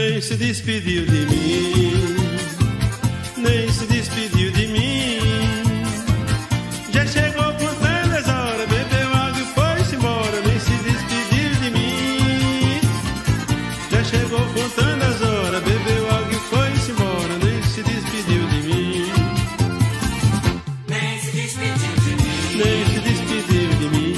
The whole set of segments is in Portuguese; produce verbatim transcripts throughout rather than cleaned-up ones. nem se despediu de mim, nem se despediu de mim. Já chegou com tantas horas, bebeu água e foi-se embora, nem se despediu de mim. Já chegou com tantas horas, bebeu água e foi-se embora, nem se despediu de mim, nem se despediu de mim, nem se despediu de mim.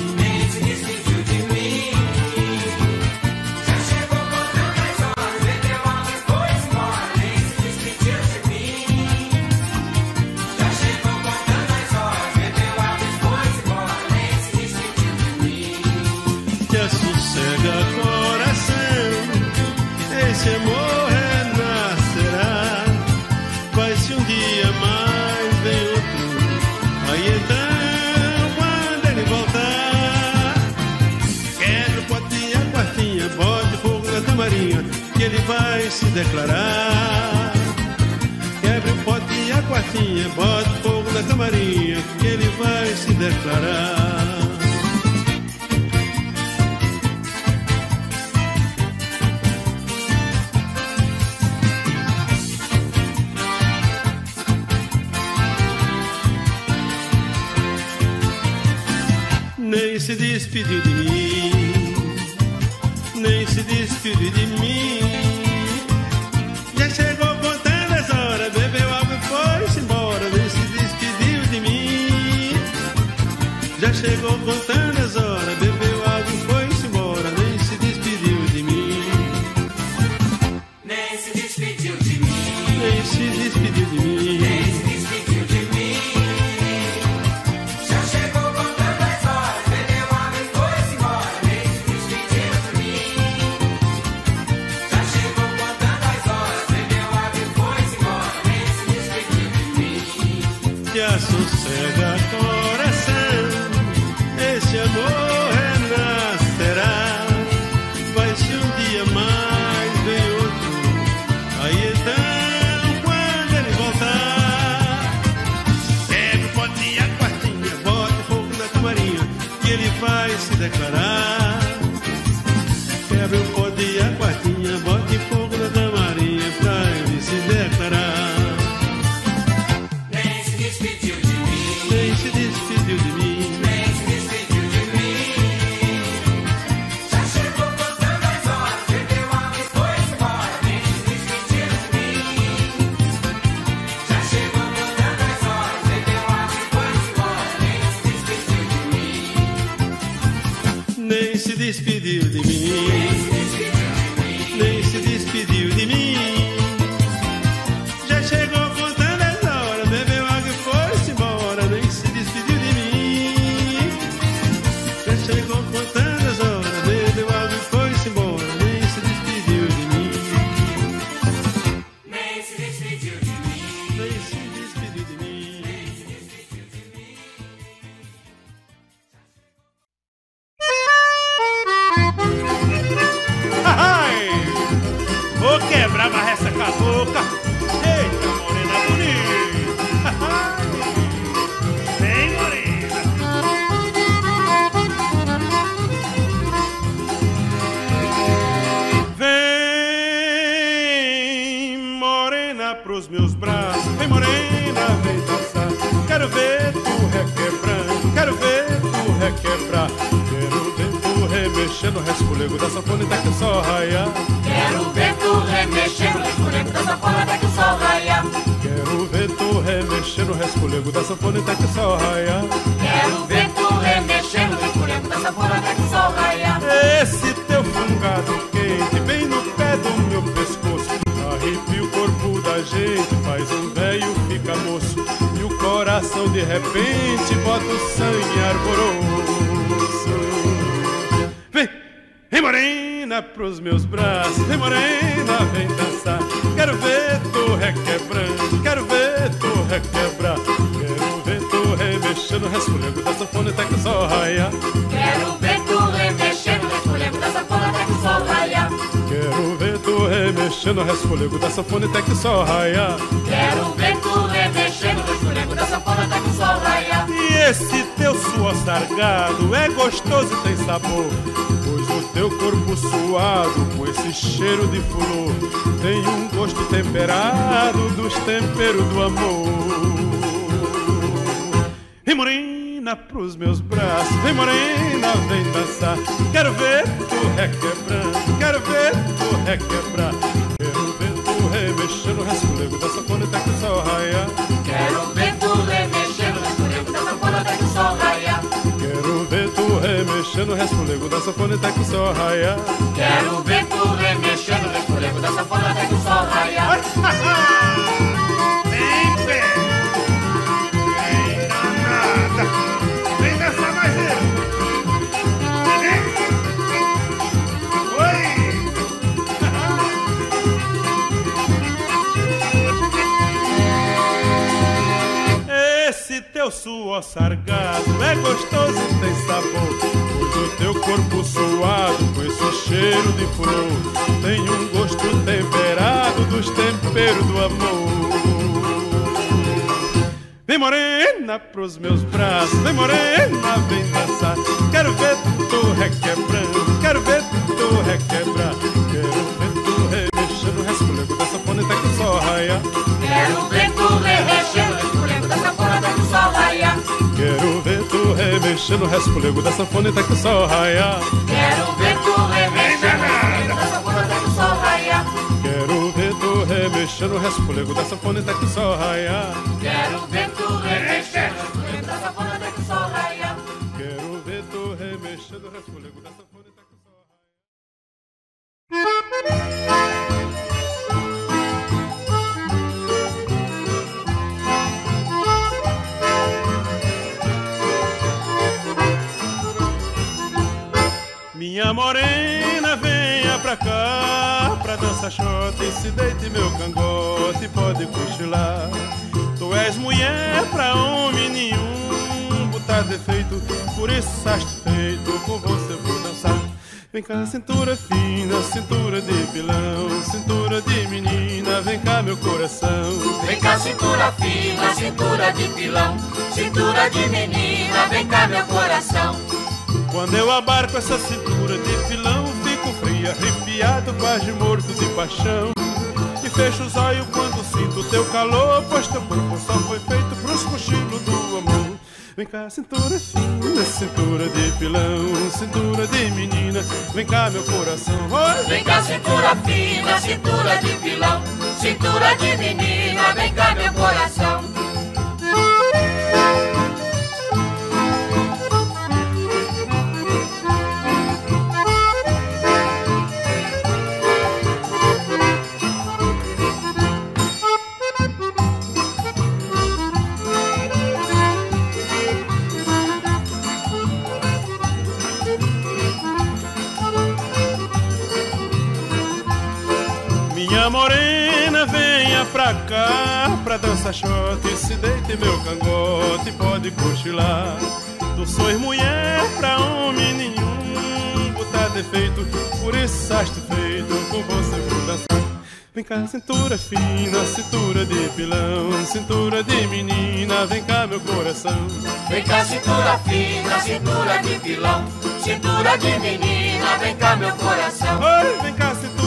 Esse amor renascerá, vai-se um dia, mais vem outro. Aí então, quando ele voltar, quebra o potinho, a quartinha, bota fogo na tamarinha, que ele vai se declarar. Quebra o potinho, a quartinha, bota fogo na tamarinha, que ele vai se declarar. Nem se despediu de mim, nem se despediu de mim. Já chegou contando as horas, bebeu água e foi-se embora, nem se despediu de mim. Já chegou contando as horas, bebeu água e foi-se embora, nem se despediu de mim, nem se despediu de mim, nem se despediu de mim, nem se despediu de mim. Sossega coração, esse amor renascerá. Vai-se um dia, mais vem outro. Aí então, quando ele voltar, pega o potinho, a quartinha, bota fogo na tamarinha, que ele vai se declarar. Quebra o potinho, a quartinha, bota fogo na tamarinha, pra ele se declarar. Nem se despediu de mim, nem se despediu de mim. Já chegou contando as horas, bebeu água e foi-se embora, nem se despediu de mim. Já chegou contando as horas, bebeu água e foi-se embora, nem se despediu de mim, nem se despediu de mim, nem se despediu de mim. Pros meus braços, vem morena, vem dançar. Quero ver tu requebrando, quero ver tu requebrar. Quero ver tu remexendo o resfolego da sanfona até que o sol raiar. Quero ver tu remexendo o resfolego da sanfona até que o sol raiar. Quero ver tu remexendo o resfolego da sanfona até que o sol raiar. Quero ver tu remexendo o resfolego da sanfona até que o sol raiar. Esse teu fungado quente bem no pé do meu pescoço arrepia o corpo da gente, faz um velho fica moço, e o coração de repente bota o sangue arvoroso. Vem, vem morena pros meus braços, vem morena, vem dançar. Quero ver tu requebrando, quero ver tu requebrar. Quero ver tu remexendo o resfolego da sanfona até que o sol raia. Quero ver tu remexendo o resfolego da sanfona até que o sol raia. Quero ver tu remexendo o resfolego da sanfona até que o sol raia. Quero ver tu remexendo o resfolego da sanfona até que o sol raia. Esse teu suor sargado é gostoso e tem sabor, pois o teu corpo suado com esse cheiro de flor tem um gosto temperado dos temperos do amor. E morena pros meus braços, vem morena, vem dançar. Quero ver tu requebrando, quero ver tu requebrar. Quero ver tu remexer no rasculego da sanfona até que o sol raiar. Quero ver tu remexer no rasculego da sanfona até que o sol raiar. Quero ver tu remexer no rasculego da sanfona até que o sol raiar. Quero ver tu remexer no rasculego da sanfona até que o sol raiar. Vem, vem, vem danada, vem dançar mais eu. Teu suor sargado é gostoso e tem sabor, pois o teu corpo suado com esse cheiro de flor tem um gosto temperado dos temperos do amor. Vem morena pros meus braços, vem morena, vem dançar. Quero ver tu requebrando, quero ver tu requebrar. Quero ver tu remexendo o rasculego da sanfona até que o sol raiar. Quero ver tu remexendo o rasculego da sanfona. Quero ver tu remexendo o rasculego da sanfona até que o sol raiar. Quero ver tu remexendo o rasculego da sanfona até que o sol raiar. Quero ver tu remexendo o rasculego da sanfona até que o sol raiar. Quero ver tu remexendo o rasculego da sanfona até que o sol raiar. Quero ver tu remexendo o rasculego da sanfona até que o sol raiar. Minha morena, venha pra cá, pra dançar xota e se deite meu cangote, pode cochilar. Tu és mulher pra homem nenhum botar defeito, por isso saste feito, com você vou dançar. Vem cá, cintura fina, cintura de pilão, cintura de menina, vem cá meu coração. Vem cá, cintura fina, cintura de pilão, cintura de menina, vem cá meu coração. Quando eu abarco essa cintura de pilão, fico frio, arrepiado, quase morto de paixão. E fecho os olhos quando sinto teu calor, pois teu corpo só foi feito pros cochilos do amor. Vem cá, cintura fina, cintura de pilão, cintura de menina, vem cá meu coração. Oi! Vem cá, cintura fina, cintura de pilão, cintura de menina, vem cá meu coração. Morena, venha pra cá, pra dançar xota e se deite meu cangote, pode cochilar. Tu sois mulher pra homem nenhum botar defeito, por isso saste feito, com você vou dançar. Vem cá, cintura fina, cintura de pilão, cintura de menina, vem cá meu coração. Vem cá, cintura fina, cintura de pilão, cintura de menina, vem cá meu coração. Oi, vem cá, cintura.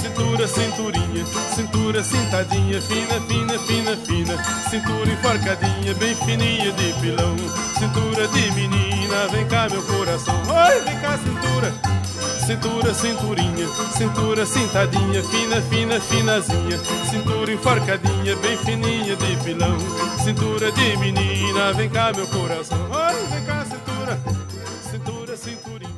Cintura, cinturinha, cintura cintadinha, fina, fina, fina, fina, cintura enforcadinha, bem fininha de pilão, cintura de menina, vem cá meu coração. Oi, vem cá, cintura. Cintura, cinturinha, cintura cintadinha, fina, fina, finazinha, cintura enforcadinha, bem fininha de pilão, cintura de menina, vem cá meu coração. Oi, vem cá, cintura. Cintura, cinturinha.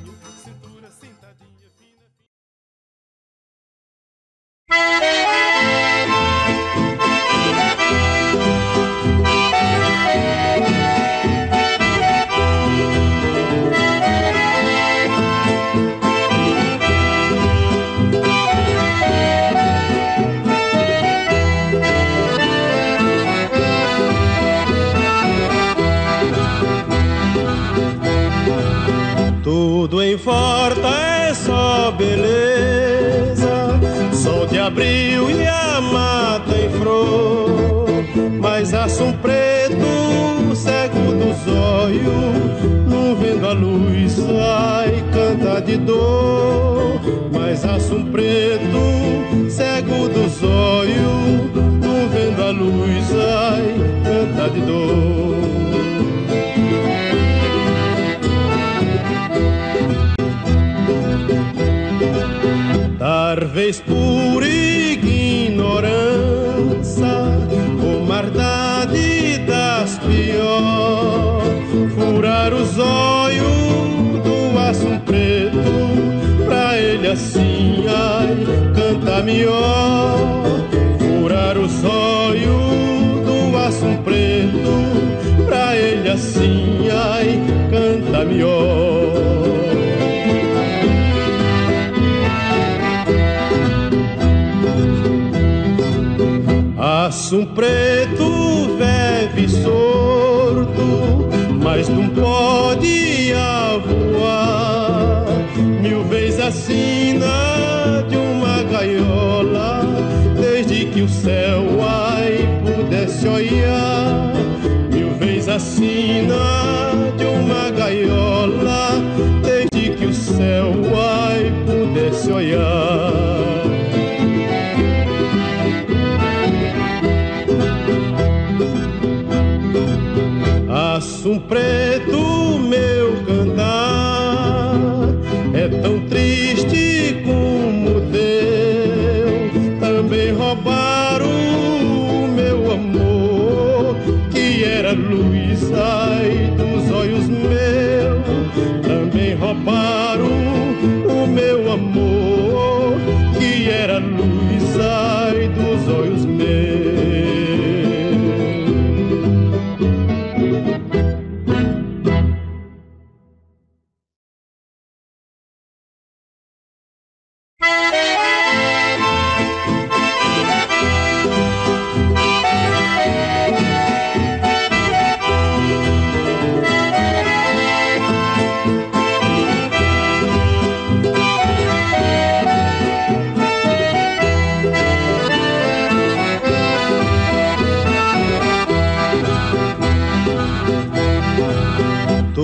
Tudo importa é só beleza, sol de abril e a mata em flor, mas aço um preto cego do sonhos, não vendo a luz, sai, canta de dor. Mas acha um preto, cego dos olhos, não vendo a luz, sai, canta de dor. Talvez por ignorância, comardade das pior, furar os olhos do aço preto, pra ele assim, ai, canta melhor. Furar os olhos do aço preto, pra ele assim, ai, canta melhor. Um preto vive sordo, mas não pode voar. Mil vezes assina de uma gaiola, desde que o céu ai pudesse olhar. Mil vezes assina de uma gaiola, desde que o céu ai pudesse olhar. Um preto meu cantar é tão triste como teu. Também roubaram o meu amor, que era luz, ai, dos olhos meus. Também roubaram o meu amor, que era luz, ai, dos olhos meus.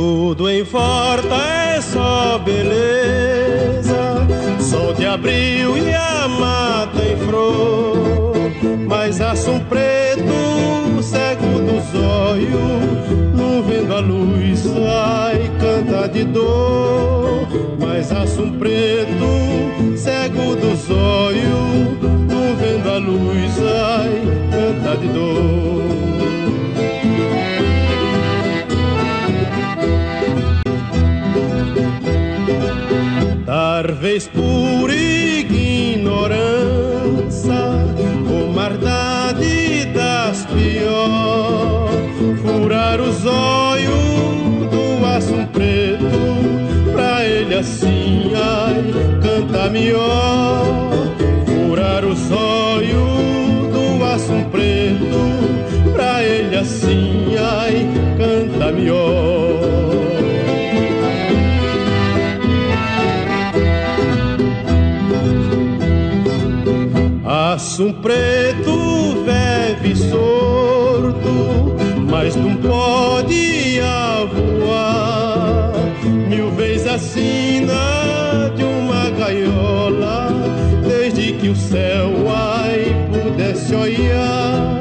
Um preto vive sordo, mas não pode voar. Mil vezes assina de uma gaiola, desde que o céu ai pudesse olhar.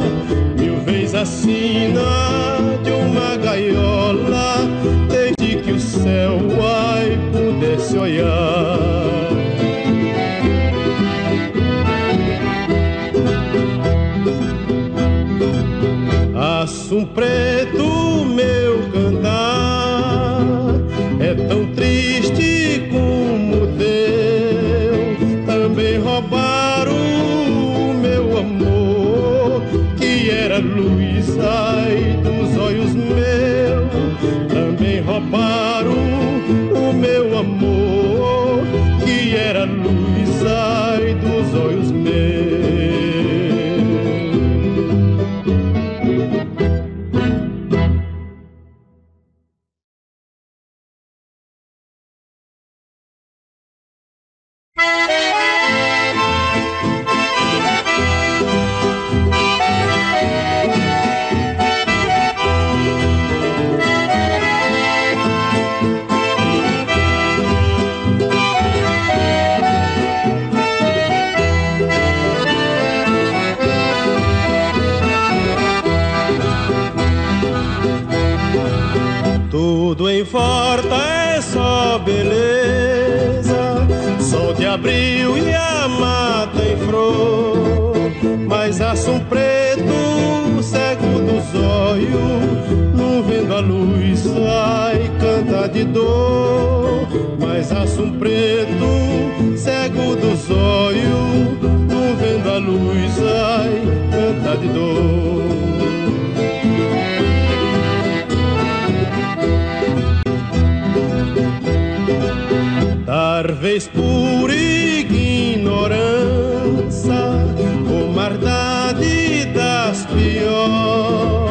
Mil vezes assina de uma gaiola, desde que o céu ai pudesse olhar. Um preto meu cantar é tão triste como teu. Também roubaram o meu amor, que era luz, ai, dos olhos meus. Também roubaram o meu amor, que era luz, ai, dos olhos meus. Música. abriu e a mata em flor, mas aço um preto cego dos olhos, não vendo a luz, ai, canta de dor. Mas aço um preto cego dos olhos, não vendo a luz, ai, canta de dor. Talvez por ignorância, com maldade das pior,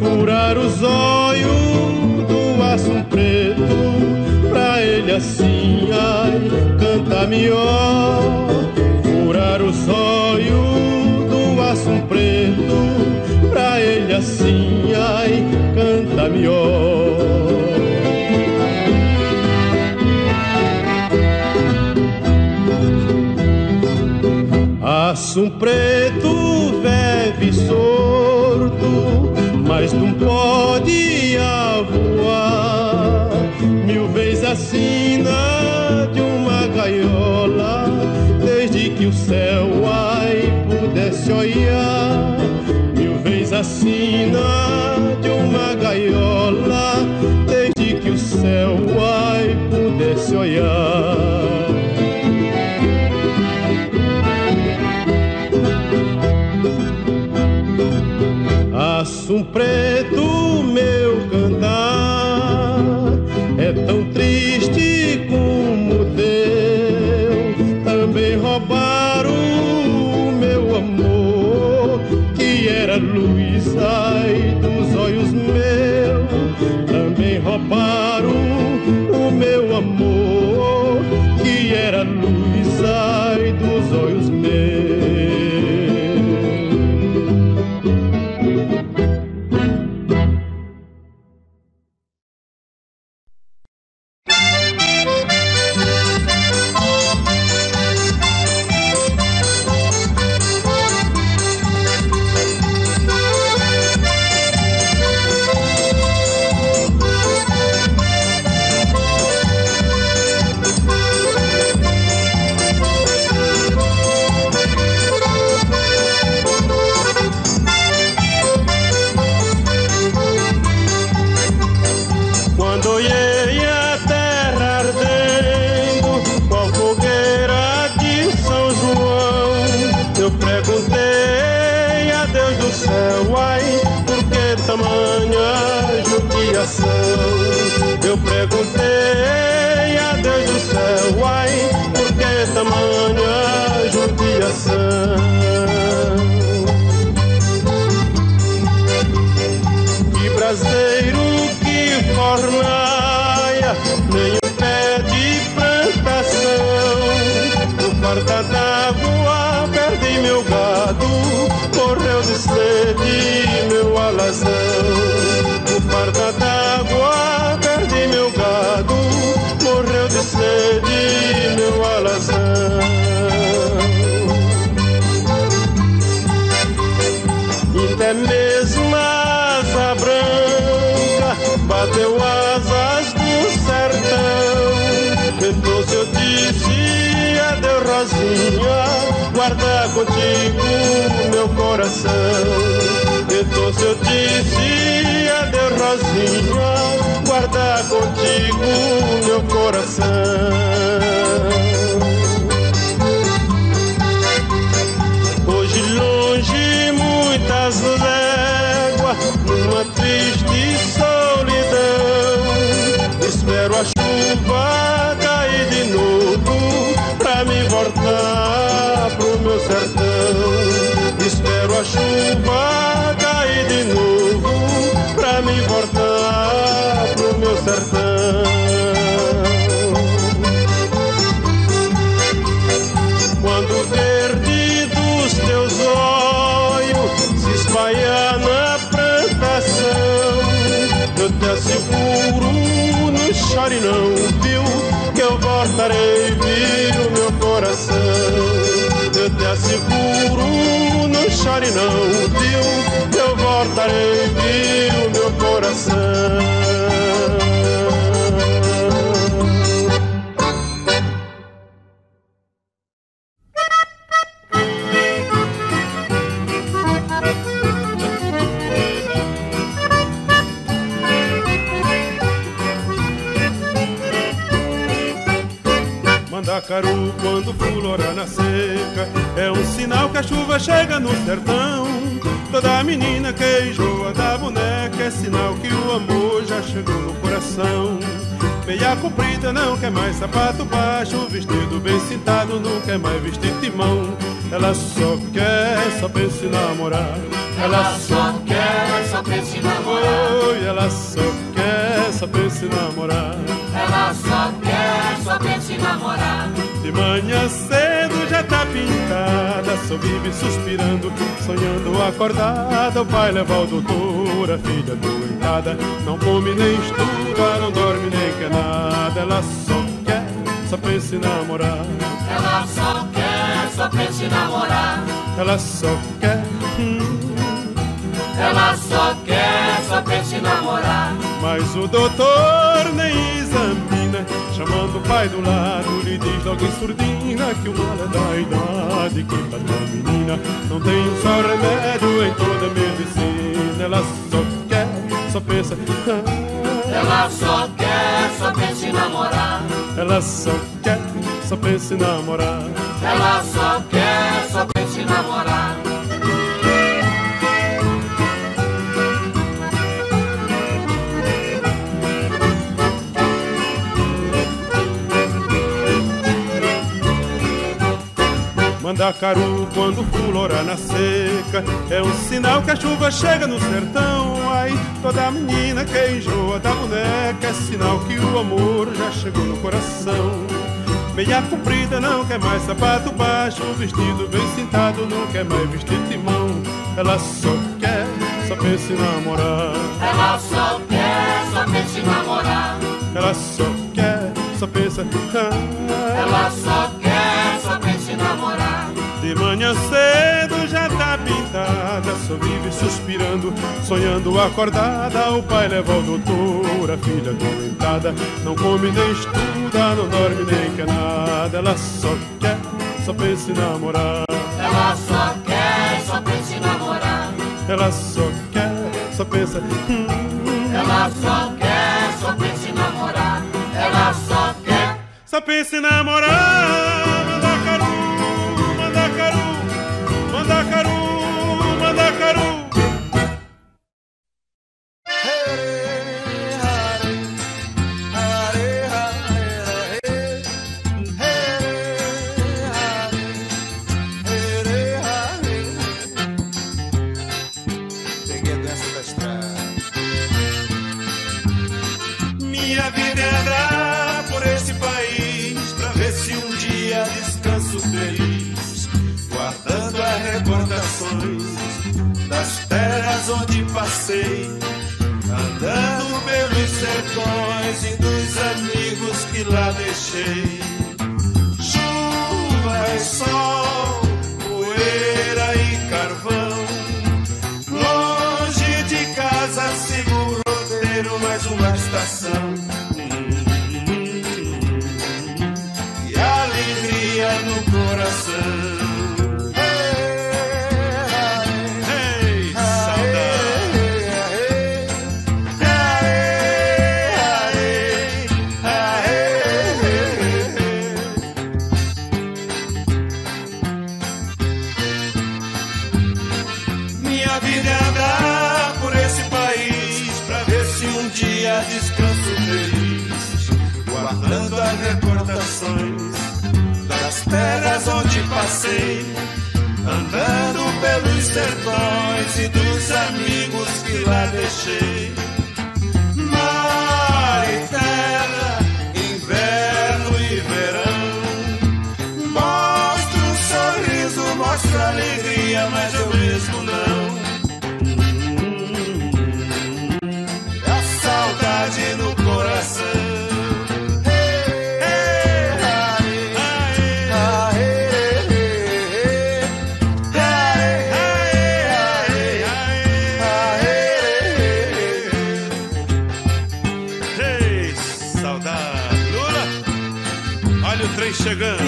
furar os olhos do aço preto, pra ele assim, ai, canta melhor. Furar os olhos do aço preto, pra ele assim, ai, canta melhor. Aço preto vive sordo, mas não pode voar. Mil vezes assina de uma gaiola, desde que o céu, ai, pudesse olhar. Mil vezes assina de uma gaiola, desde que o céu, ai, pudesse olhar. Aço preto, meu cantar é tão triste como teu. Também roubaram o meu amor, que era luz, ai, dos olhos meus. Também roubaram o meu amor, que era luz, ai, dos olhos meus. Eu perguntei a Deus do céu, ai, por que tamanha judiação? Que braseiro, que fornaia, nem um pé de plantação. No farda d'água perdi meu gado, morreu de sede meu alazão. Farda d'água, perdi meu gado, morreu de sede meu alazão. E até mesmo a asa branca bateu asas no sertão. Ventou-se, eu disse, adeus Rosinha, guarda contigo meu coração. Ventou-se, eu disse, adeus Rosinha, guarda contigo meu coração. Hoje longe muitas léguas, numa triste solidão, espero a chuva cair de novo, pra me voltar pro meu sertão. Espero a chuva cair de novo, pra me voltar pro meu sertão. Quando o verde dos teus olhos se espalhar na plantação, eu te asseguro, não chore não, viu, que eu voltarei, viu, meu coração. Eu te asseguro, não chore não, viu, que eu voltarei, viu, meu coração. Jacaru quando fulora na seca é um sinal que a chuva chega no sertão. Toda menina que enjoa da boneca é sinal que o amor já chegou no coração. Meia comprida não quer mais sapato baixo, vestido bem cintado não quer mais vestir timão. Ela só quer, só pensa em namorar. Ela só quer, só pensa em namorar. Oi, ela só quer, só pensa em namorar. Ela só quer, só pensa em namorar. De manhã cedo já tá pintada, só vive suspirando, sonhando acordada. Vai levar o doutor, a filha adoentada, não come nem estuda, não dorme nem quer nada. Ela só quer, só pensa em namorar. Ela só quer, só pensa em namorar. Ela só quer, hum. Ela só quer, só pensa em namorar. Mas o doutor nem examina, chamando o pai do lado, lhe diz logo em surdina que o mal é da idade que bateu a menina. Não tem só remédio em toda a medicina. Ela só quer, só pensa. Ela só quer, só pensa em namorar. Ela só quer, só pensa em namorar. Ela só quer, só pensa em namorar. Mandacaru quando fulora na seca é um sinal que a chuva chega no sertão. Ai, toda menina que enjoa da boneca é sinal que o amor já chegou no coração. Meia comprida não quer mais sapato baixo, vestido bem cintado não quer mais vestir timão. Ela só quer, só pensa em namorar. Ela só quer, só pensa em namorar. Ela só quer, só pensa em namorar. Ela só quer, só pensa em namorar. De manhã cedo já tá pintada, só vive suspirando, sonhando acordada. O pai leva ao doutor, a filha doentada, não come nem estuda, não dorme nem quer nada. Ela só quer, só pensa em namorar. Ela só quer, só pensa em namorar. Ela só quer, só pensa. Hum. Ela só quer, só pensa em namorar. Ela só quer, só pensa em namorar. Das terras onde passei, andando pelos sertões e dos amigos que lá deixei. Chuva e sol, poeira e carvão. Longe de casa sigo o roteiro, mais uma estação. E alegria no coração. Das terras onde passei, andando pelos sertões e dos amigos que lá deixei. Mar e terra, inverno e verão. Mostra um sorriso, mostra alegria, mas eu mesmo não. A saudade no coração.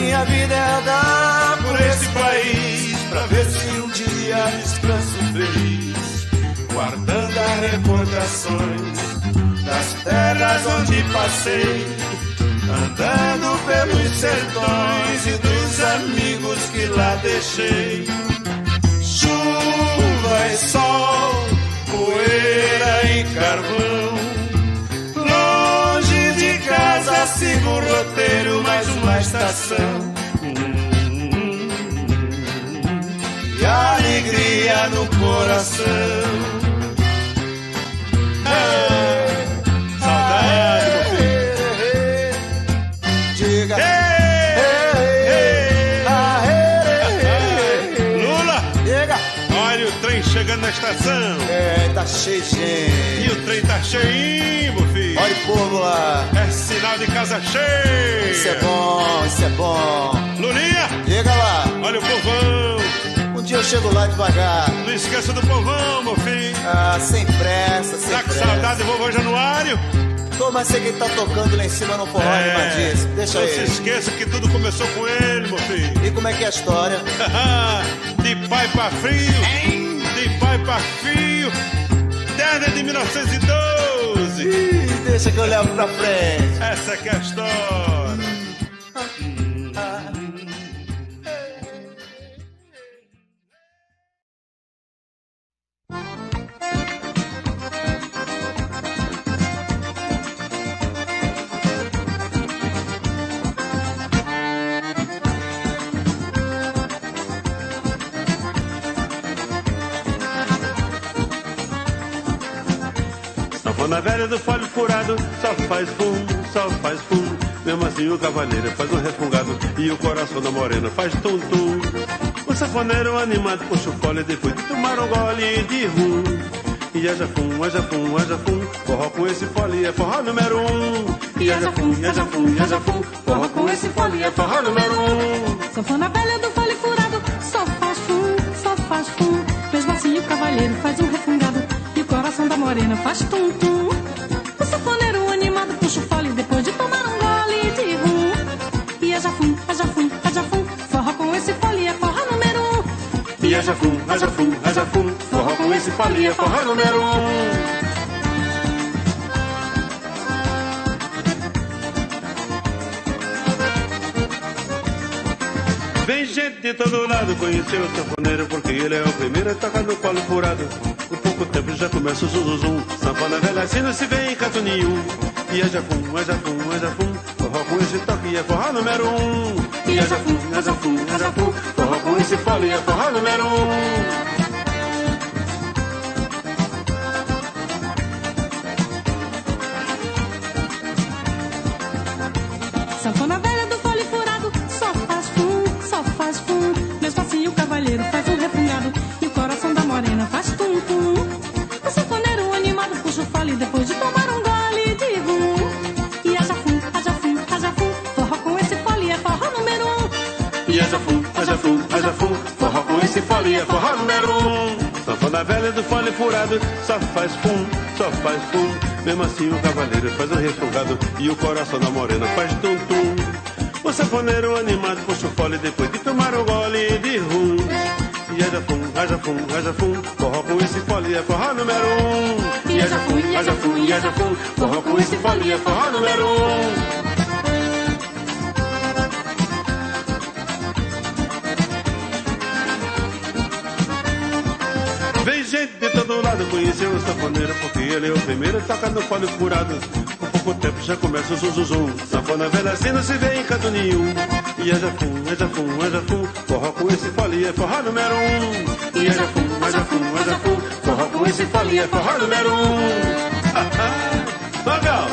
Minha vida é andar por esse país, pra ver se um dia descanso feliz, guardando as recordações das terras onde passei, andando pelos sertões e dos amigos que lá deixei. Chuva e sol, poeira e carvão, longe de casa sigo o roteiro, mais uma estação. E alegria no coração. Chegando na estação. É, tá cheio de gente. E o trem tá cheio, meu filho. Olha o povo lá. É sinal de casa cheia. Isso é bom, isso é bom. Lulinha. Chega lá. Olha o povão. Um dia eu chego lá devagar. Não esqueça do povão, meu filho. Ah, sem pressa, sem tá pressa. Tá com saudade, vovô Januário? Tô, mas sei que ele tá tocando lá em cima no forró, é, animadíssimo. Deixa aí. Não ele. Se esqueça que tudo começou com ele, meu filho. E como é que é a história? De pai pra frio. Hein? Pai pra fio, década de mil novecentos e doze. Ih, deixa que eu levo pra frente. Essa que é a história. Sanfona velha do folho furado, só faz fum, só faz fum. Mesmo assim o cavaleiro faz um refungado e o coração da morena faz tum-tum. O sanfoneiro animado puxa o fole depois de tomar um gole de rum. E haja fum, haja fum, haja fum, forró com esse fole é forró número um. E haja fum, haja fum, haja fum, forró com esse fole é forró número um. Sanfona velha do folho furado, só faz fum, só faz fum. Mesmo assim o cavaleiro faz um refungado. Coração da morena faz tum-tum. O sanfoneiro animado puxa o fole depois de tomar um gole de rum. E haja fum, haja fum, haja fum, forró com esse fole é forró número um. E haja fum, haja fum, haja fum, forró com esse fole é forró número um. Vem gente de todo lado conhecer o sanfoneiro, porque ele é o primeiro a tocar no colo furado. Por pouco tempo já começa o zuzuzum, sanfona velha assim não se vê em canto nenhum. E haja fum, haja fum, haja fum, forró com esse toque é forró número um. E haja fum, haja fum, haja fum, forró com esse fole é forró número um. Sanfona velha do fole furado, só faz fum, só faz fum. Mesmo assim o cavaleiro faz um refogado e o coração da morena faz tum-tum. O sanfoneiro animado puxa o fole depois de tomar um gole de rum. E haja fum, haja fum, haja fum, forró com esse fole é forró número um. E haja fum, haja fum, haja fum, forró com esse fole é forró número um. Gente de todo lado conheceu o sanfoneiro, porque ele é o primeiro a tocar no fole furado. Com pouco tempo já começa o zuzuzum, sanfona velha assim não se vê em canto nenhum. E haja fum, haja fum, haja fum, forró com esse fole é forró número um. E haja fum, haja fum, haja fum, forró com esse fole é forró número um. Magal,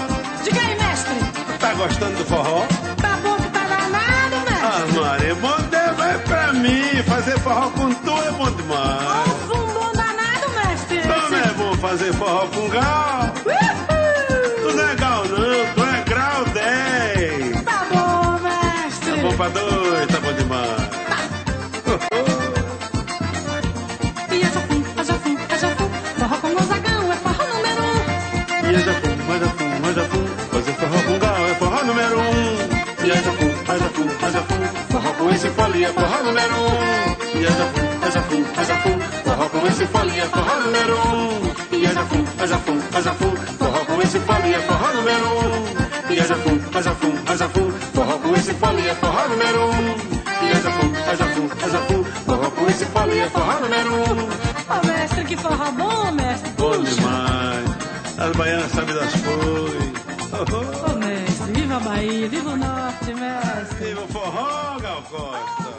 diga aí, mestre. Tá gostando do forró? Tá bom que tá danado, mestre. Ah, Maria, bom Deus, vai pra mim. Fazer forró com tu é bom demais. Fazer forró com gal. Uhul. Tu não é gal não, tu é grau dez. Tá bom, mestre. Tá bom pra dois, tá bom demais. Tá. Uhul. E haja fum, haja fum, haja fum, forró com Gonzagão é forró número um. E haja fum, haja fum, haja fum, fazer forró com gal é forró número um. E haja fum, haja fum, haja fum, forró com esse fole é forró número um. E haja fum, haja fum, haja fum, forró com esse fole é forró número um. E haja fum, haja fum, haja fum, forró com esse fole é forró número um. E haja fum, haja fum, haja número um. E é jacu, é jacu, é jacu. Forró com esse fole é forró número um. Ó mestre, que forró bom, mestre. Bom demais. As baianas sabem das coisas. Ô mestre, viva a Bahia, viva o norte, mestre. Viva o forró, Gal Costa.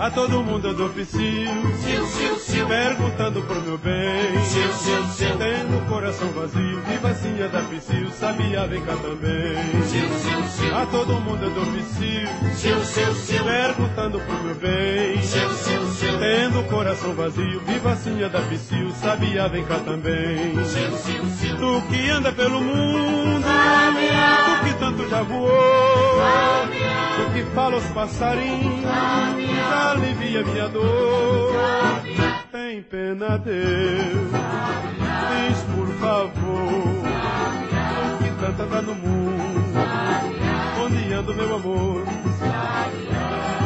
A todo mundo eu dou psiu, siu, siu, siu, perguntando pro meu bem, siu, siu, siu, tendo o coração vazio, que vacia da psiu, sabia, vem cá também, siu, siu, siu. A todo mundo eu dou psiu, siu, siu, siu, perguntando pro meu bem, siu, siu, siu, tendo o coração vazio, que vacia da psiu, sabia, vem cá também, siu, siu, siu. Tu que anda pelo mundo, sabia, tu que tanto já voou, sabia, tu que fala os passarinhos, sabia, alivia minha dor, sabia, tem pena Deus, sabia, diz por favor, sabia, tu que tanta tá no mundo, sabia, onde anda o meu amor, sabia.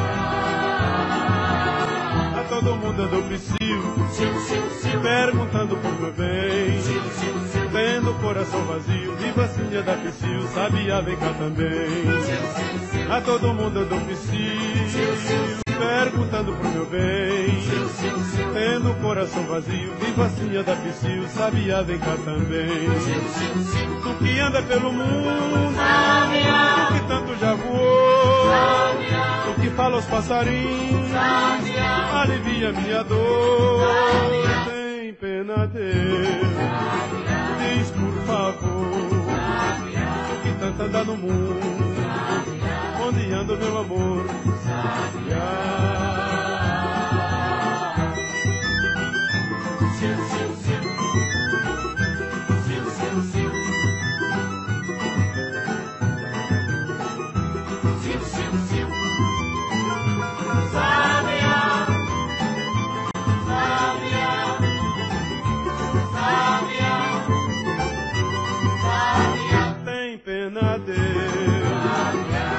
A todo mundo anda o psiu, perguntando por meu bem, sim, sim, sim, tendo o coração vazio, viva a da psiu, sabia, vem cá também, sim, sim, sim. A todo mundo eu dou psiu, perguntando pro meu bem, sim, sim, sim, tendo o coração vazio, viva a da psiu, sabia, vem cá também, sim, sim, sim. Tu que anda pelo mundo, sabia, tu que tanto já voou, sabia, tu que fala aos passarinhos, sabia, alivia minha dor, sabia, tem pena Deus, diz por favor, sabia, tu que tanto anda no mundo, sabia, onde anda o meu amor, sabia. Siu, siu, siu. Siu, siu, siu. Siu, siu, siu. Sabia, sabia, sabia, pena Deus,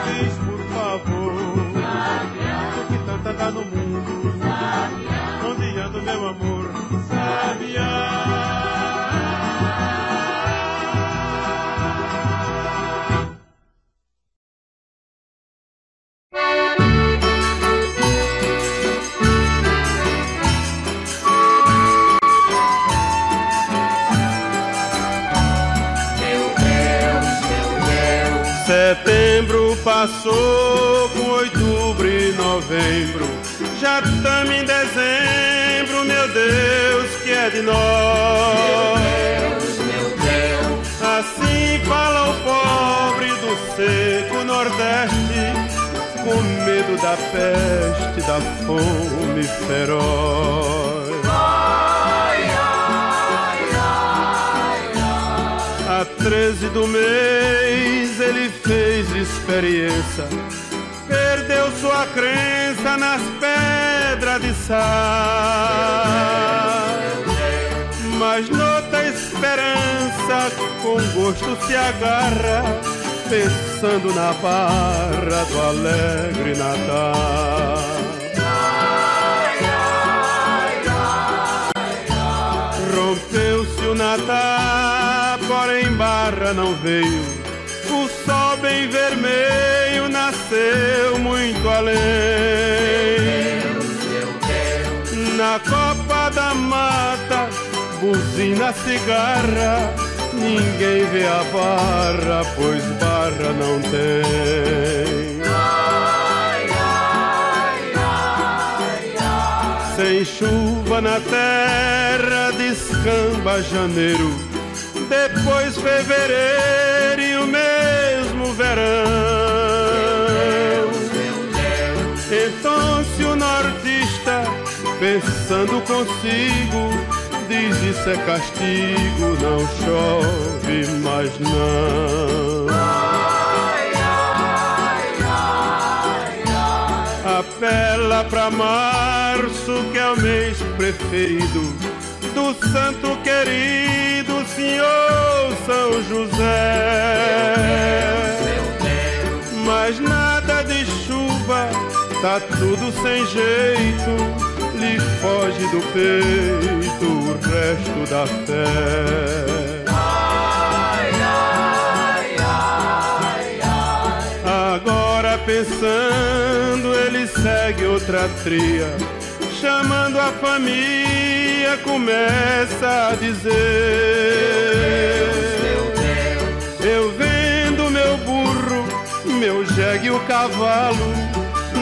diz por favor, sabia, tu que tanta tá no mundo, sabia, onde anda o meu amor, sabia. Setembro passou com outubro e novembro, já estamos em dezembro, meu Deus, que é de nós. Meu Deus, meu Deus. Assim fala o pobre do seco nordeste, com medo da peste, da fome feroz. A treze do mês ele fez experiência, perdeu sua crença nas pedras de sal, mas noutra esperança com gosto se agarra, pensando na barra do alegre Natal. Rompeu-se o Natal, porém Barra não veio. O sol bem vermelho nasceu muito além. Meu Deus, meu Deus. Na copa da mata, buzina, cigarra, ninguém vê a Barra, pois Barra não tem. Ai, ai, ai, ai. Sem chuva na terra, descamba janeiro, depois fevereiro e o mesmo verão. Então se o nortista, pensando consigo, diz isso é castigo, não chove mais não. Ai, ai, ai, ai. Apela pra março, que é o mês preferido do santo querido anunciou São José. Mas nada de chuva, tá tudo sem jeito, lhe foge do peito o resto da fé. Ai, ai, ai, ai. Agora pensando, ele segue outra tria, chamando a família, começa a dizer: meu Deus, meu Deus. Eu vendo meu burro, meu jegue e o cavalo,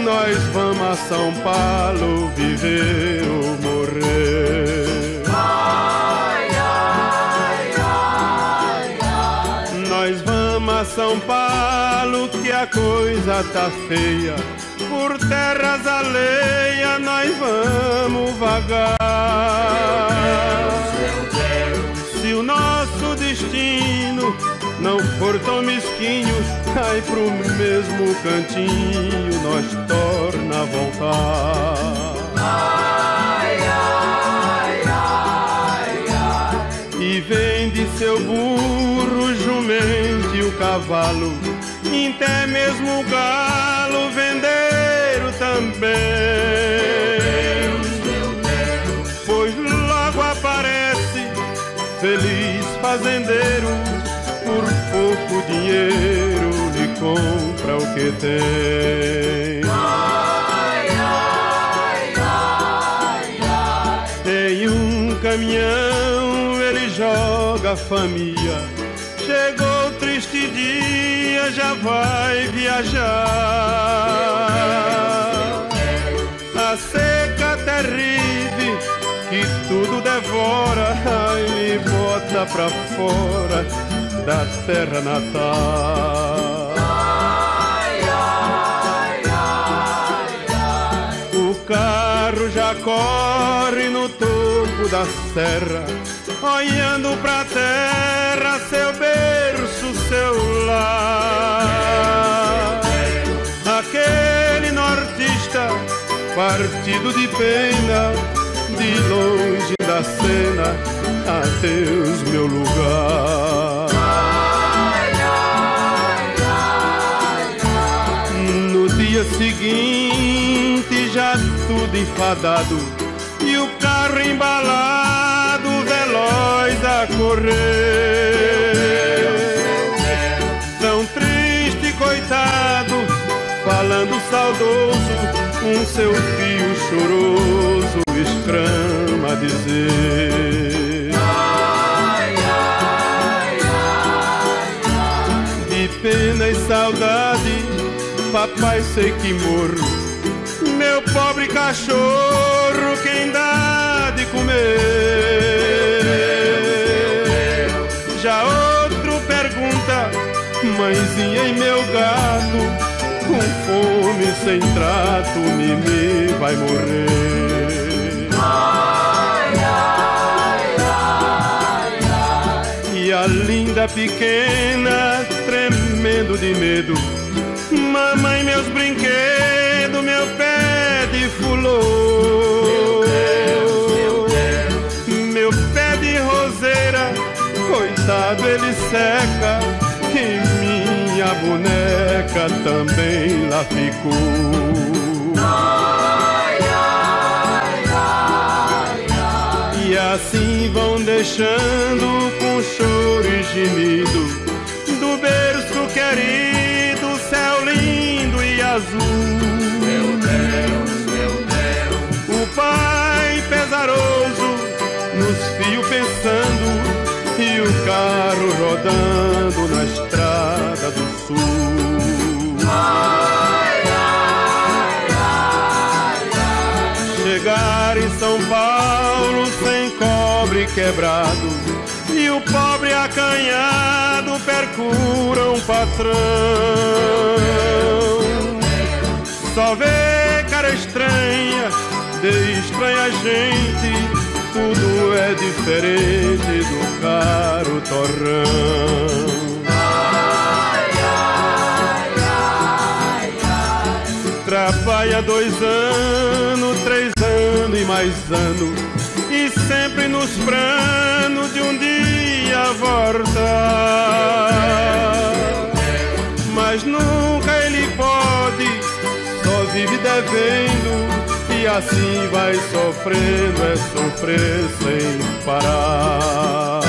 nós vamos a São Paulo viver ou morrer. Ai, ai, ai, ai. Nós vamos a São Paulo que a coisa tá feia, por terras alheias nós vamos vagar. Meu Deus, meu Deus. Se o nosso destino não for tão mesquinho, cai pro mesmo cantinho, nós torna a voltar. Ai, ai, ai, ai. E vende seu burro, jumento e o cavalo, até mesmo o galo vender também. Meu Deus, meu Deus. Pois logo aparece feliz fazendeiro, por pouco dinheiro lhe compra o que tem. Ai, ai, ai, ai. Tem um caminhão, ele joga a família, chegou o triste dia, já vai viajar. A seca terrível que tudo devora, ai, bota pra fora da terra natal. Ai, ai, ai, ai. O carro já corre no topo da serra, olhando pra terra, seu berço, seu lar. Aquele nortista partido de pena, de longe da cena, adeus meu lugar. Ai, ai, ai, ai. No dia seguinte já tudo enfadado, e o carro embalado, veloz a correr. Meu Deus, meu Deus. Tão triste, coitado, falando saudoso, um seu fio choroso escrama dizer: ai, ai, ai, ai. De pena e saudade, papai, sei que morro, meu pobre cachorro, quem dá de comer? Já outro pergunta: mãezinha e meu gato, com fome, sem trato, Mimi vai morrer. Ai, ai, ai, ai. E a linda pequena, tremendo de medo: mamãe, meus brinquedos, meu pé de fulô, meu Deus, meu Deus. Meu pé de roseira, coitado, ele seca, que minha boneca também lá ficou. Ai, ai, ai, ai. E assim vão deixando, com choro e gemido, do berço querido, céu lindo e azul. Meu Deus, meu Deus. O pai pesaroso, nos fios pensando, e o carro rodando na estrada do sul. Ai, ai, ai, ai. Chegar em São Paulo sem cobre quebrado, e o pobre acanhado percura um patrão. Só vê cara estranha, de estranha gente, tudo é diferente do caro torrão. Ai, ai, ai, ai. Trabalha dois anos, três anos e mais anos, e e sempre nos planos de um dia voltar. Mas nunca ele pode, só vive devendo e assim vai sofrendo, é sofrer sem parar.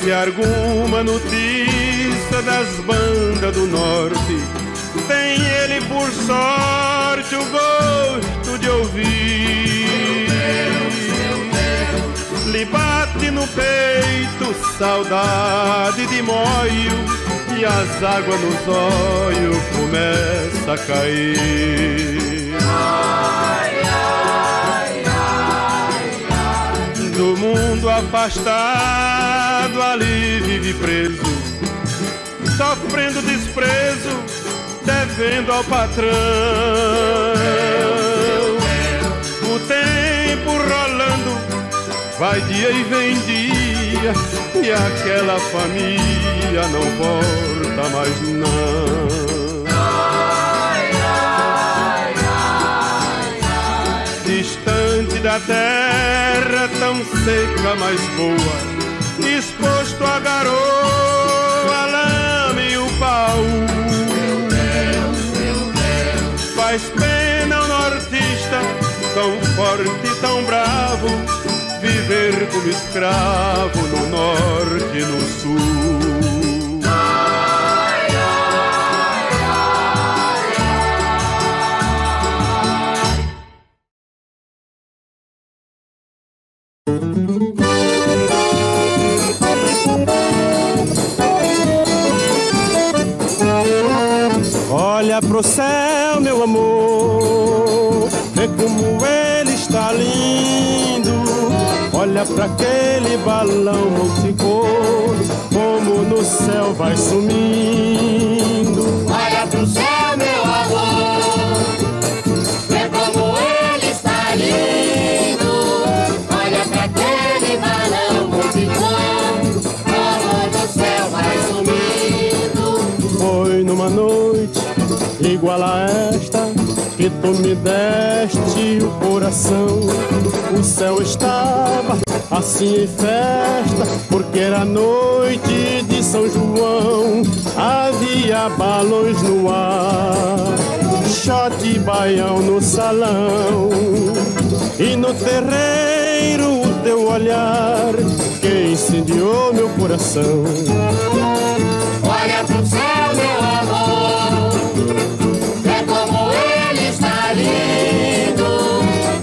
Se alguma notícia das bandas do norte tem ele por sorte o gosto de ouvir, meu Deus, meu Deus. Lhe bate no peito saudade de moio e as águas nos olhos começa a cair. Ai, ai, ai, ai. Do mundo afastado ali vive preso, sofrendo desprezo, devendo ao patrão. O tempo rolando, vai dia e vem dia, e aquela família não volta mais não. Ai, ai, ai, ai. Distante da terra tão seca, mas boa, exposto a garoa, a lama e o pau. Meu Deus, meu Deus. Faz pena ao nortista, tão forte e tão bravo, viver como escravo no norte e no sul. Ai, ai, ai, ai, ai. Olha pro céu, meu amor, vê como ele está lindo. Olha pra aquele balão multicor, como no céu vai sumindo. Olha pro céu, meu amor, vê como ele está lindo. Olha pra aquele balão multicor, como no céu vai sumindo. Foi numa noite igual a esta que tu me deste o coração. O céu estava assim em festa, porque era noite de São João. Havia balões no ar, shot e baião no salão, e no terreiro o teu olhar que incendiou meu coração. Olha pro céu, meu amor, vê como ele está lindo.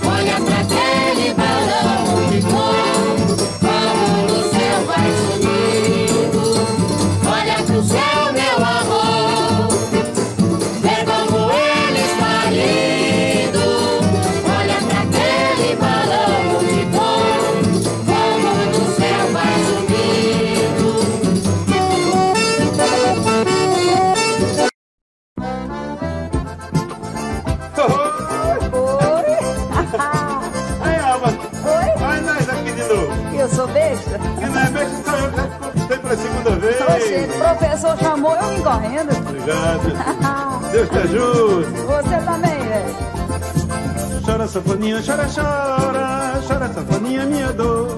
Olha pra aquele balão de cor, como no céu vai subindo. Olha pro céu, meu amor, vê como ele está lindo. Olha pra aquele balão de cor, como no céu vai subindo. Eu sou besta? E não é besta, então eu já te conquistei pela segunda vez. O professor chamou, eu vim correndo. Obrigado. Deus te ajude. Você também, velho. Chora, sanfoninha, chora, chora. Chora, sanfoninha, minha dor.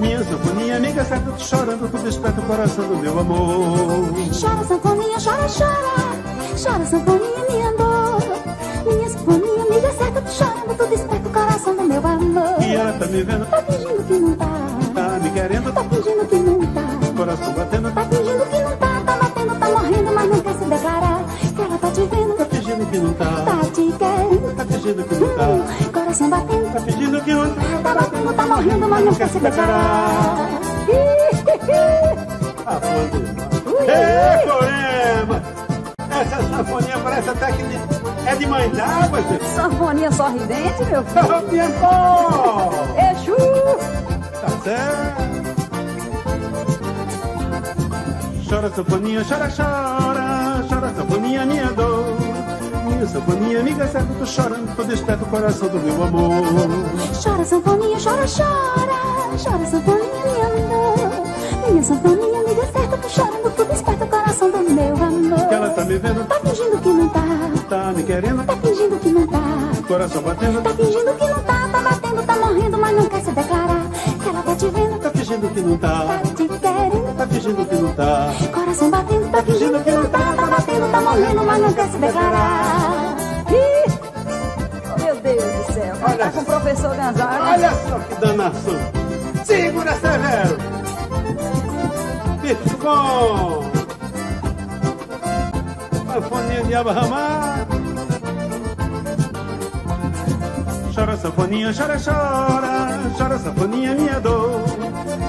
Minha sanfoninha, amiga, certa, tô chorando, tu desperta o coração do meu amor. Chora, sanfoninha, chora, chora. Chora, sanfoninha, minha dor. Minha sanfoninha, amiga, certa, tô chorando, tu desperta o coração do meu amor. E ela tá me vendo, tá fingindo que não tá. Tá me querendo, tá fingindo que não tá. Coração batendo, tá fingindo que não tá. Tá batendo, tá morrendo, mas não quer se declarar. Ela tá te vendo, tá fingindo que não tá. Tá te querendo, tá fingindo que não tá. Hum, coração batendo, tá fingindo que não tá. Tá batendo, tá morrendo, mas não quer se declarar. Ah, foda-se. Ê, Corema! Essa sanfoninha parece até que é de mãe d'água, gente. Sanfoninha sorridente, meu filho. Sanfoninha, pô! Exu! Tá certo. Chora, sanfoninha, chora, chora. Chora, sanfoninha, minha dor. Minha sanfoninha, amiga, certo, tô chorando, tô desperto o coração do meu amor. Chora, sanfoninha, chora, chora. Chora, sanfoninha, minha dor. Minha sanfoninha, amiga, certo, tô chorando, tô desperto o coração do meu amor. Ela tá me vendo, tá fingindo que não tá. Tá me querendo, tá fingindo que não tá. coração batendo. Tá fingindo que não tá, tá batendo, tá morrendo, mas não quer se declarar. Que ela tá te vendo, tá fingindo que não tá. Tá te querendo, tá fingindo que não tá. Coração batendo, tá fingindo que não tá, tá batendo, tá morrendo, mas não quer se declarar. Ih, meu Deus do céu, olha, tá com o professor Nazário. Olha só que danação. Segura, Severo. Pito com sanfoninha de Abrahamar. Chora, sanfoninha, chora, chora. Chora, sanfoninha, minha dor.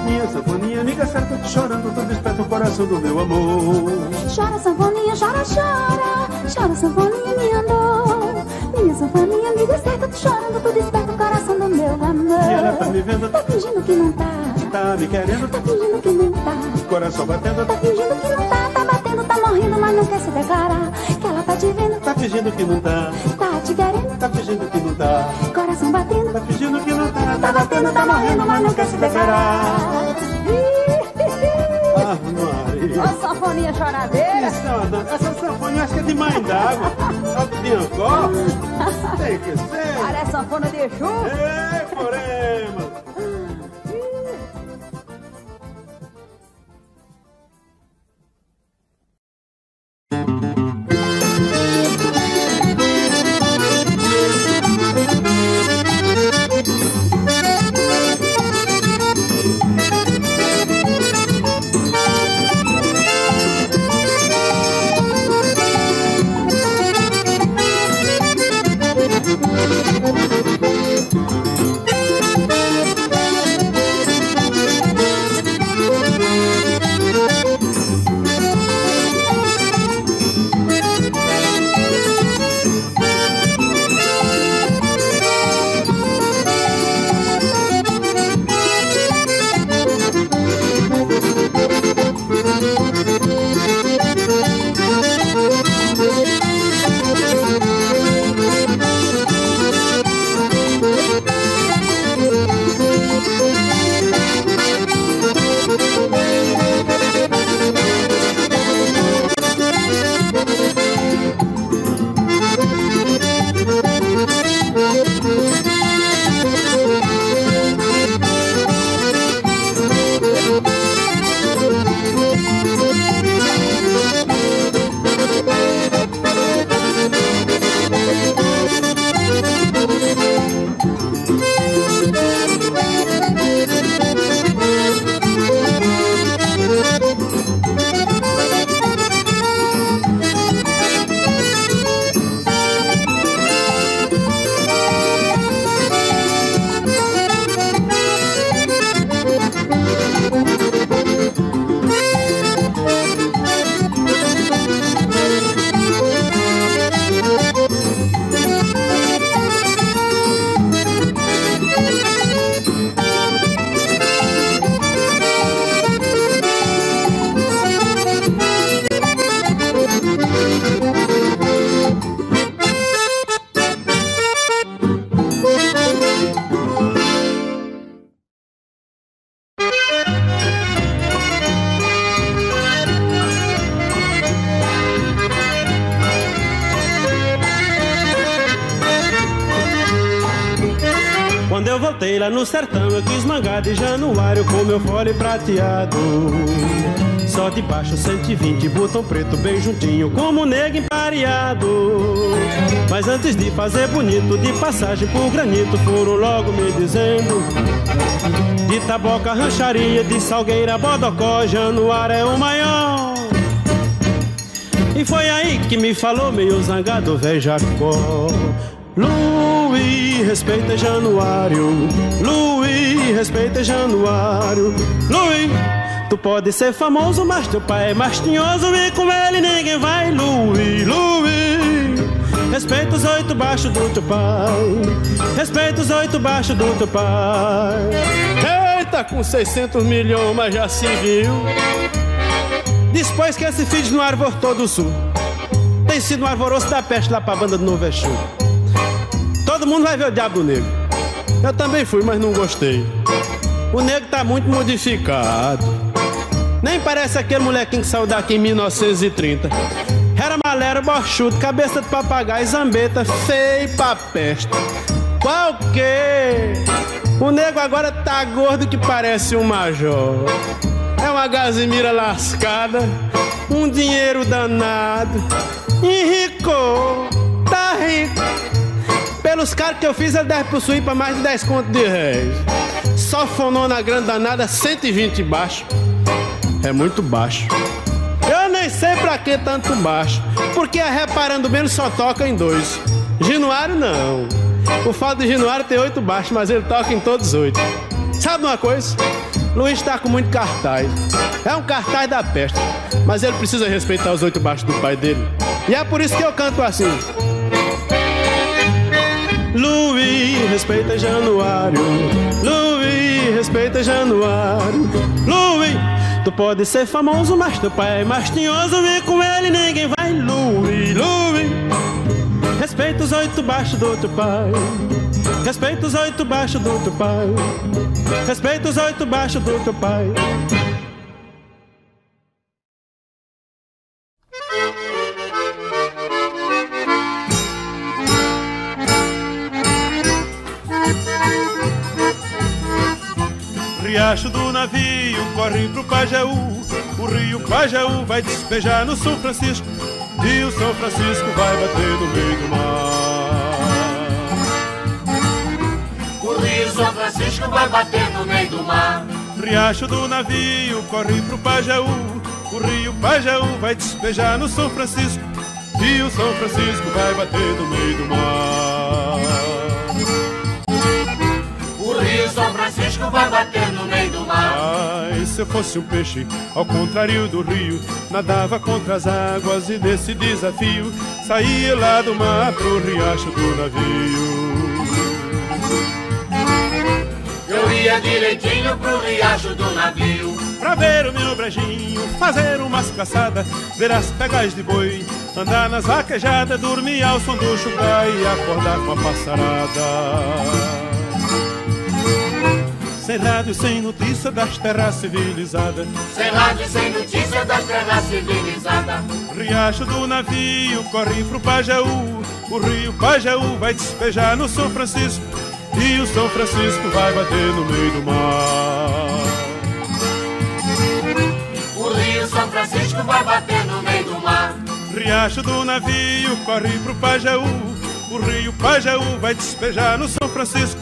Minha sanfoninha, amiga certa, chorando, todo esperto, o coração do meu amor. Chora, sanfoninha, chora, chora. Chora, sanfoninha, minha dor. Minha sanfoninha, amiga certa, chorando, todo esperto, o coração do meu amor. E ela tá me vendo, tá fingindo que não tá. Tá me querendo, tá fingindo que não tá. Coração batendo, tá fingindo que não tá. Tá batendo, tá morrendo, mas não quer se declarar. Que ela tá te vendo, tá fingindo que não tá. Tá te querendo, tá fingindo que não tá. Coração batendo, tá fingindo que não tá. Tá batendo, tá morrendo, mas não quer se declarar. Ah, Maria. Ó, sanfoninha choradeira. Isso, essa sanfona eu acho que é de mãe d'água. Sabe de Angó? Tem que ser. Parece sanfona de Exu. Ei, Corema. No sertão eu quis mangar de Januário com meu fole prateado. Só de baixo cento e vinte, botão preto bem juntinho, como nego empareado. Mas antes de fazer bonito, de passagem por granito, foram logo me dizendo: de Taboca, Rancharia, de Salgueira, Bodocó, Januário é o maior. E foi aí que me falou meio zangado, véi Jacó: Luiz, respeita Januário, Luiz, respeita Januário. Luiz, tu pode ser famoso, mas teu pai é mastinhoso e com ele ninguém vai. Luiz, Luiz, respeita os oito baixos do teu pai, respeita os oito baixos do teu pai. Eita, com seiscentos milhões, mas já se viu. Depois que esse filho no arvortou do sul, tem sido um alvoroço da peste lá pra banda do Novo Exu. Todo mundo vai ver o diabo do negro. Eu também fui, mas não gostei. O negro tá muito modificado. Nem parece aquele molequinho que saiu daqui em mil novecentos e trinta. Era malera, borchudo, cabeça de papagaio, zambeta, feio pra peste. Qual que? O nego agora tá gordo que parece um major. É uma gazimira lascada, um dinheiro danado. Enricou, tá rico. Pelos caras que eu fiz, ele deve possuir pra mais de dez contos de réis. Só fonou na grande danada, cento e vinte baixo. É muito baixo. Eu nem sei pra que tanto baixo, porque a reparando menos só toca em dois. Januário não. O fato de Januário tem oito baixos, mas ele toca em todos oito. Sabe uma coisa? Luiz tá com muito cartaz. É um cartaz da peste, mas ele precisa respeitar os oito baixos do pai dele. E é por isso que eu canto assim. Luiz, respeita Januário. Luiz, respeita Januário. Luiz, tu pode ser famoso, mas teu pai é mastinhoso. Vem com ele, ninguém vai. Luiz, Luiz, respeita os oito baixos do teu pai. Respeita os oito baixos do teu pai. Respeita os oito baixos do teu pai. Riacho do navio corre pro Pajeú. O rio Pajeú vai despejar no São Francisco, e o São Francisco vai bater no meio do mar. O rio São Francisco vai bater no meio do mar. Riacho do navio corre pro Pajeú. O rio Pajeú vai despejar no São Francisco, e o São Francisco vai bater no meio do mar. São Francisco vai bater no meio do mar. Ai, se eu fosse um peixe, ao contrário do rio, nadava contra as águas e nesse desafio saía lá do mar pro riacho do navio. Eu ia direitinho pro riacho do navio, pra ver o meu brejinho, fazer umas caçadas, ver as pegais de boi, andar nas vaquejadas, dormir ao som do chucai e acordar com a passarada. Sem rádio, sem notícia das terras civilizadas. Sem rádio, sem notícia das terras civilizadas. Riacho do navio corre pro Pajeú. O rio Pajeú vai despejar no São Francisco, e o São Francisco vai bater no meio do mar. O rio São Francisco vai bater no meio do mar. Riacho do navio corre pro Pajeú. O rio Pajeú vai despejar no São Francisco,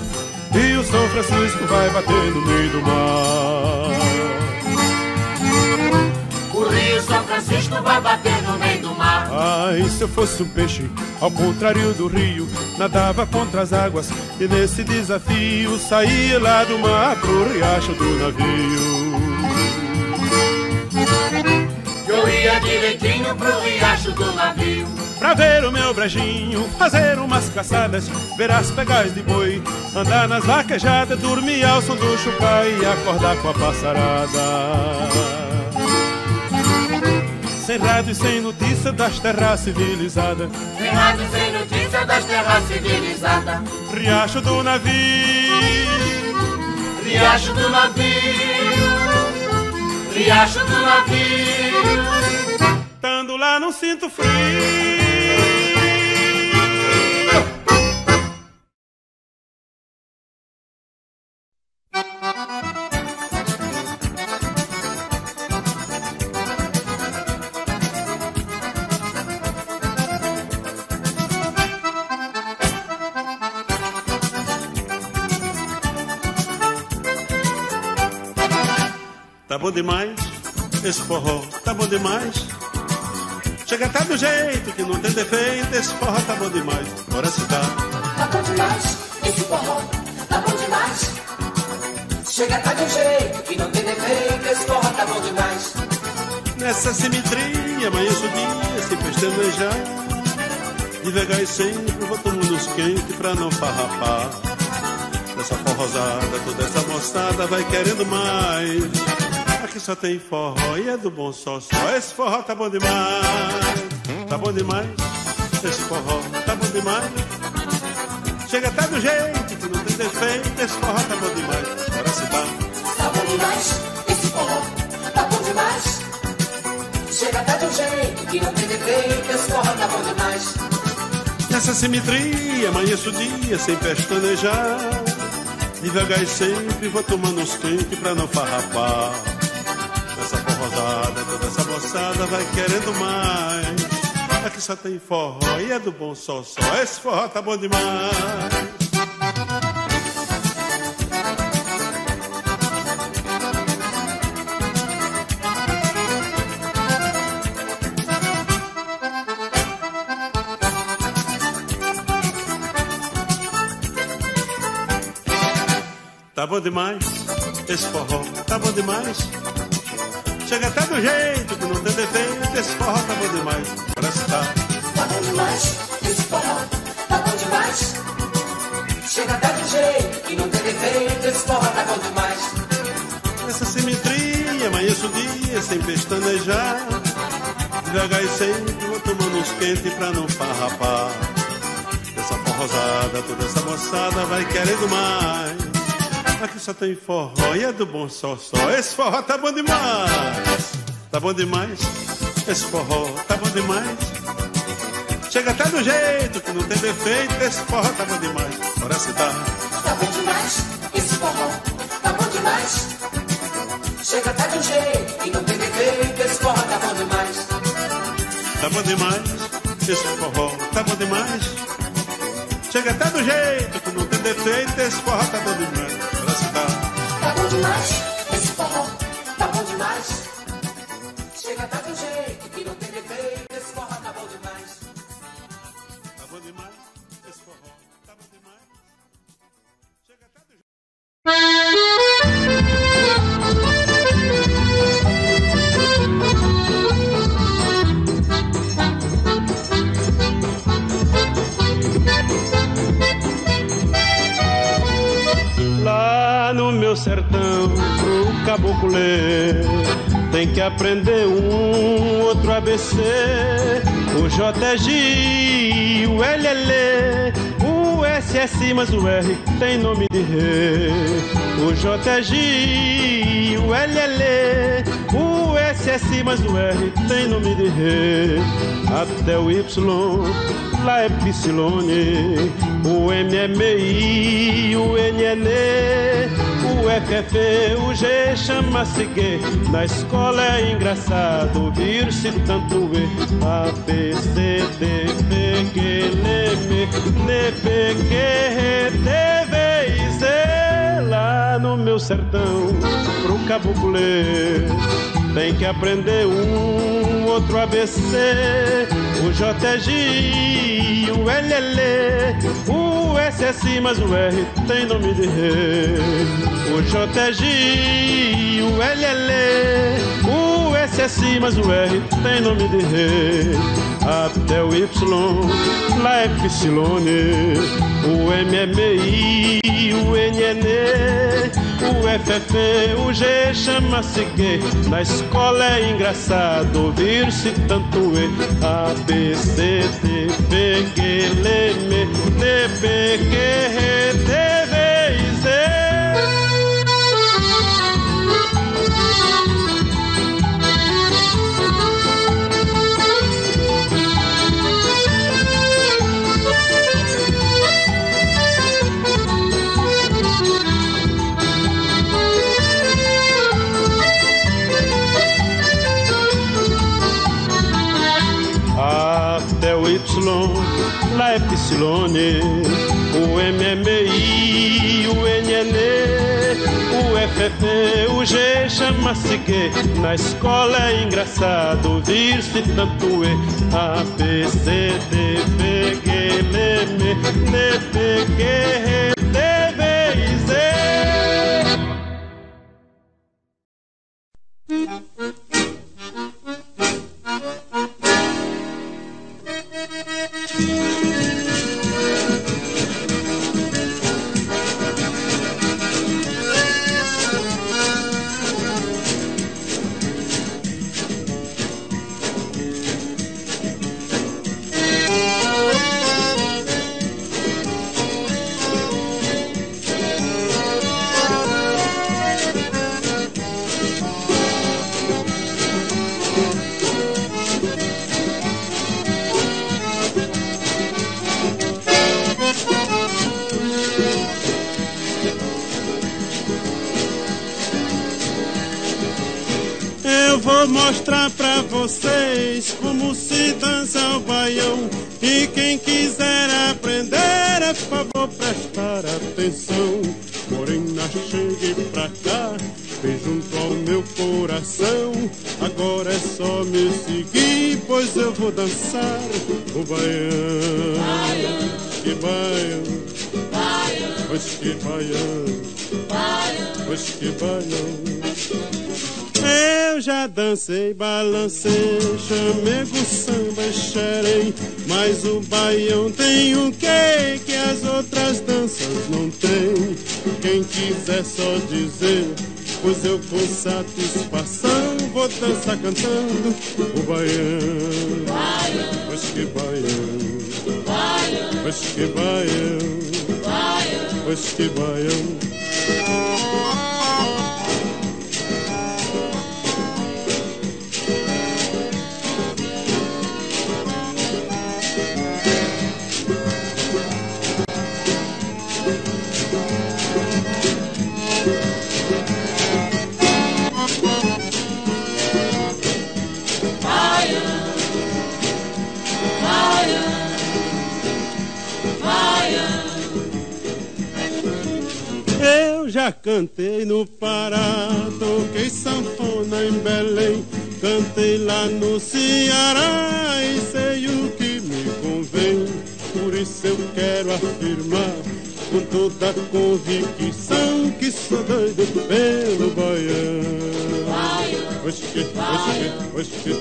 e o São Francisco vai bater no meio do mar. O rio São Francisco vai bater no meio do mar. Ai, se eu fosse um peixe, ao contrário do rio, nadava contra as águas e nesse desafio saía lá do mar pro riacho do navio. Eu ia direitinho pro riacho do navio, pra ver o meu brejinho, fazer umas caçadas, ver as pegais de boi, andar nas vaquejadas, dormir ao som do chucai e acordar com a passarada. Sem rádio e sem notícia das terras civilizadas. Sem rádio e sem notícia das terras civilizadas. Riacho do navio, riacho do navio, riacho do navio. Estando lá não sinto frio. Tá bom demais, esse forró tá bom demais. Chega tá do jeito que não tem defeito, esse forró tá bom demais, bora se dar. Tá bom demais, esse forró, tá bom demais. Chega tá do jeito que não tem defeito, esse forró tá bom demais. Nessa simetria, amanhã subia, se festejar. Devagar e sempre, vou tomar nos quentes pra não farrapar. Dessa forrosada, toda essa moçada vai querendo mais. Aqui só tem forró e é do bom só, só. Esse forró tá bom demais, tá bom demais. Esse forró tá bom demais. Chega até do jeito que não tem defeito, esse forró tá bom demais, bora se dar. Tá bom demais, esse forró tá bom demais. chega até de um jeito que não tem defeito, esse forró tá bom demais. Nessa simetria, amanheço o dia sem pestanejar, devagar e sempre vou tomando uns quentes pra não farrapar. Nessa forrosada, toda essa moçada vai querendo mais. Aqui só tem forró e é do bom só, só, esse forró tá bom demais. Tá bom demais, esse forró tá bom demais. Chega até do jeito que não tem defeito, esse forró tá bom demais. Parece tá. Tá bom demais, esse forró tá bom demais. Chega até do jeito que não tem defeito, esse forró tá bom demais. Nessa simetria, amanheço o dia sem pestanejar, devagar e sempre vou tomando uns quentes pra não farrapar. Essa forrosada, toda essa moçada vai querendo mais. Aqui só tem forró e é do bom só, só, esse forró tá bom demais. Tá bom demais, esse forró tá bom demais. Chega até do jeito que não tem defeito, esse forró tá bom demais. Parece tá. Tá bom demais, esse forró tá bom demais. Chega até do jeito que não tem defeito, esse forró tá bom demais. Tá bom demais, esse forró tá bom demais. Chega até do jeito que não tem defeito, esse forró tá bom demais. Tá bom demais, esse forró tá bom demais. Chega até do jeito que não tem defeito, esse forró tá bom demais. Tá bom demais, esse forró tá bom demais. Chega até do jeito. Lá no meu sertão, pro cabocleiro, tem que aprender um outro A B C. O J é G, o L é Lê, o S é Si, mas o R tem nome de rei. O J é G, o L é Lê, o S é Si, mas o R tem nome de rei. Até o Y, lá é Psilone, o M é M I, o N é N E. O F é F, o G chama-se G. Na escola é engraçado ouvir-se tanto E. A, B, C, D, P, Q, L, P, N, P, Q, R, T, V e Z. Lá no meu sertão, pro caboclo ler, tem que aprender um outro A B C. O J é G, o L é Lê, o S é Si, mas o R tem nome de rei. O J é G, o L é Lê, o S é Si, mas o R tem nome de rei. Até o Y, lá é Psilone, o M é M I, o N é N E, o F é F, o G chama-se G. Na escola é engraçado ouvir-se tanto E. A, B, C, D, P, Q, L, M, N, P, Q, R, T, V e Z. Lá é Psilone, o M é M I, o N é N E, o F é F, o G chama-se G. Na escola é engraçado ouvir-se tanto E. A, B, C, D, P, Q, L, M, N, P, Q, R, T, V e Z. mostrar pra vocês como se dança o baião. E quem quiser aprender, é favor prestar atenção. Morena, chegue pra cá, vem junto ao meu coração. Agora é só me seguir, pois eu vou dançar o baião. Baião. Que baião, baião. Pois que baião, baião. Pois que baião. Eu já dancei, balancei, chamego, samba e xerei, mas o baião tem o quê que as outras danças não tem. Quem quiser só dizer, pois eu com satisfação vou dançar cantando o baião. Baião. Pois que baião, baião. Pois que baião, baião. Pois que baião. Já cantei no Pará, toquei sanfona em Belém, cantei lá no Ceará e sei o que me convém. Por isso eu quero afirmar com toda a convicção que sou doido pelo baião. Oxe, oxe, oxe, oxe,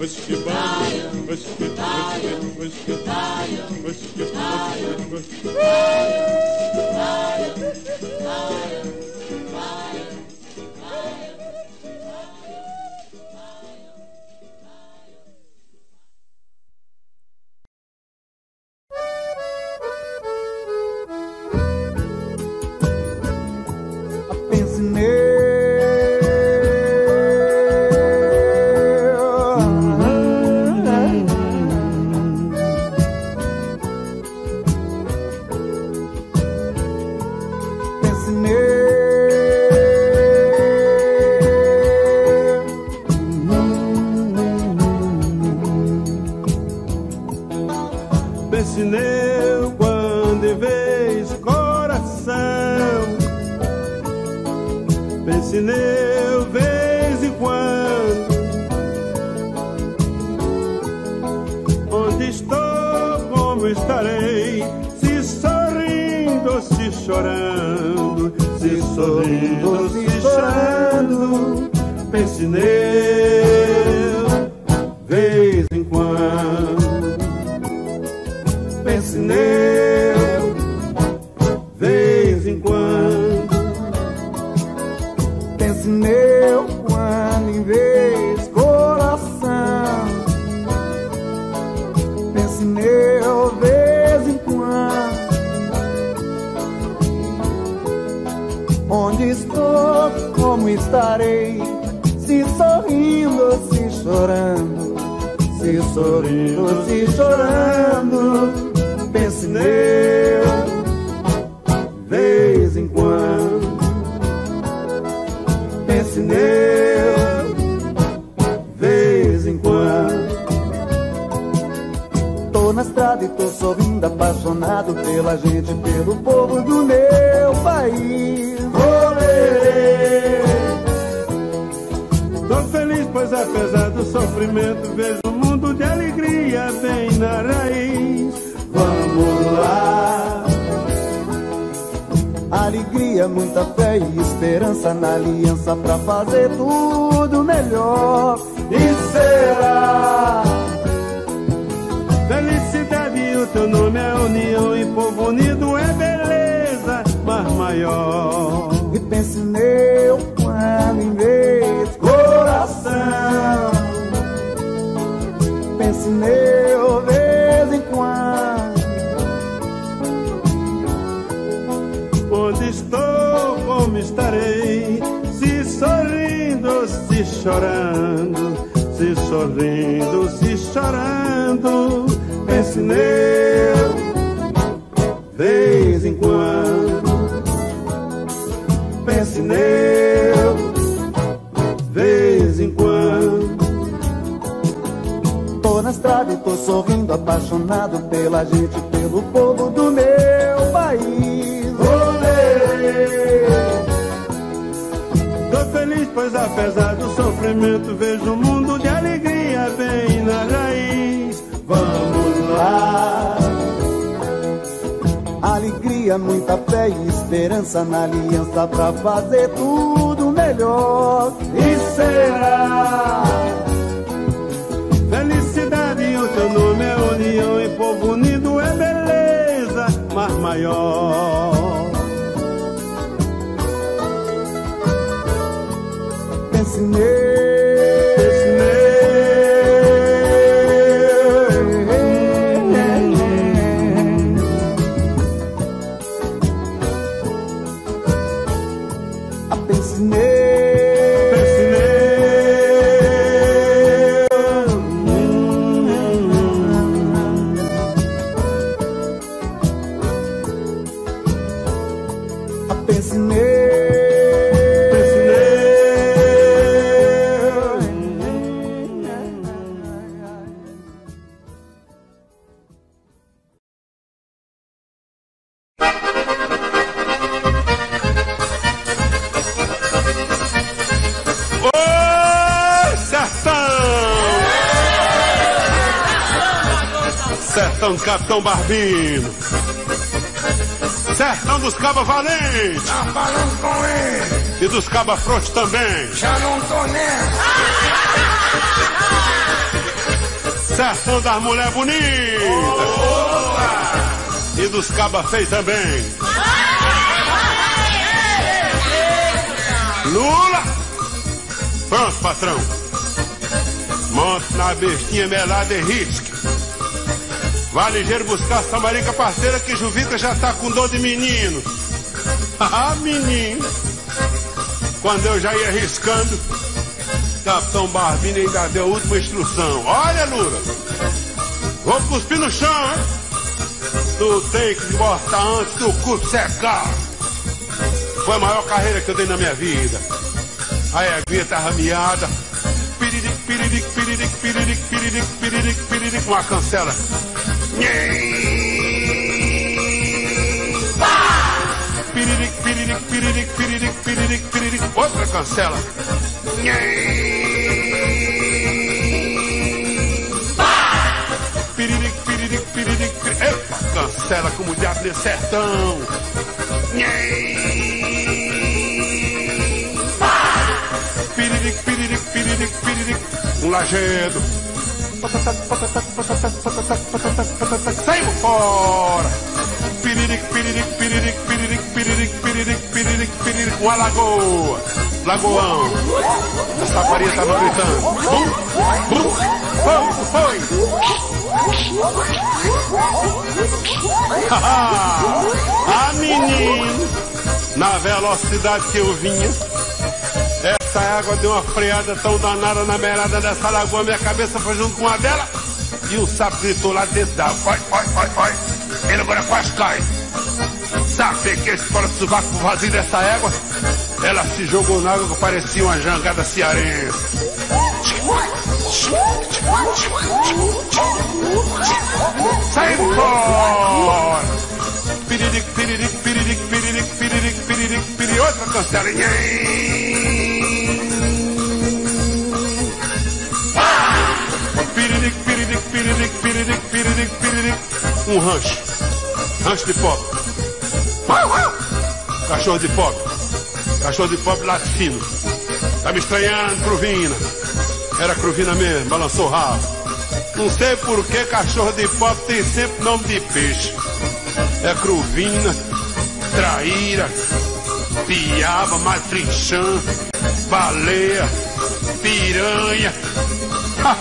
oxe, baião, oxe, baião, oxe, baião, oxe, baião, oxe, baião, oxe, baião. Pense nele, vez em quando. na estrada e tô sorrindo, apaixonado pela gente, pelo povo do meu país. Olê! Tô feliz, pois apesar do sofrimento, vejo um mundo de alegria bem na raiz. Vamos lá! Alegria, muita fé e esperança na aliança pra fazer tudo melhor. E será felicidade, o teu nome é união e povo unido é beleza, mar maior. Pense nele. Capitão Barbino, sertão dos cabas valentes, tá falando com ele, e dos cabas frouxos também, já não tô nessa. Sertão das mulher bonita, oh, e dos cabas feios também. Lula, pronto patrão, monte na bestinha melada e risque. Vai ligeiro buscar essa marica parceira que Juvica já tá com dor de menino. Ah, menino! Quando eu já ia riscando, Capitão Barbino ainda deu a última instrução. Olha, Lula! Vou cuspir no chão, hein? Tu tem que botar antes do cuspo secar. Foi a maior carreira que eu dei na minha vida. A eguinha tava miada. Piriric, piriric, piriric, piriric, piriric, piriric, piriric, uma cancela. Piriric, piriric, piriric, piriric, piriric, piriric, outra cancela. Piriric, piriric, piriric, piriric, epa, cancela como o diabo de sertão. Piriric, piriric, piriric, piriric, um lajedo. Patatac, patatac, patatac, patatac, patatac, patatac, saímos fora! Piriric, piriric, piriric, piriric, piriric, piriric, piriric, piriric, uma lagoa! Lagoão! A safaria tava gritando! Bum, bum, vamos, foi! Ah, menino! Na velocidade que eu vinha, essa água deu uma freada tão danada na beirada dessa lagoa, minha cabeça foi junto com a dela e o sapo gritou lá dentro da água. Oi, oi, oi, oi, ele agora quase cai. Sabe que esse fora de sovaco vazio dessa água, ela se jogou na água que parecia uma jangada cearense. Sai fora! Piriric, piriric, piriric, piriric, piriric, piriric, piriric, outra cancela. Piriric, piriric, piriric, piriric, piriric, piriric. Um rancho. Rancho de pobre. Cachorro de pobre. Cachorro de pobre latino. Tá me estranhando, Cruvina. Era Cruvina mesmo, balançou o rabo. Não sei por que cachorro de pobre tem sempre nome de peixe. É Cruvina, traíra, piaba, matrinchã, baleia, piranha. Ha!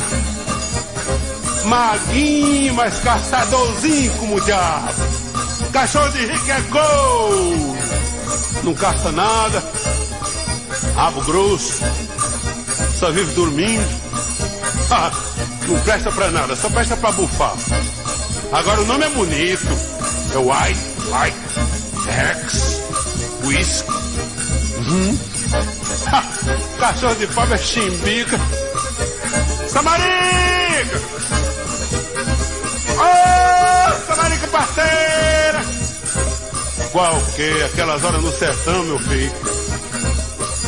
Maguinho, mas caçadorzinho como o diabo. Cachorro de rico é gol. Não caça nada. Rabo grosso. Só vive dormindo. Ah, não presta pra nada, só presta pra bufar. Agora o nome é bonito. É White, White, Rex, Whisky. Hum. Cachorro de pobre é chimbica. Samarim! Marica! Nossa, Marica parceira! Qual que? Aquelas horas no sertão, meu filho.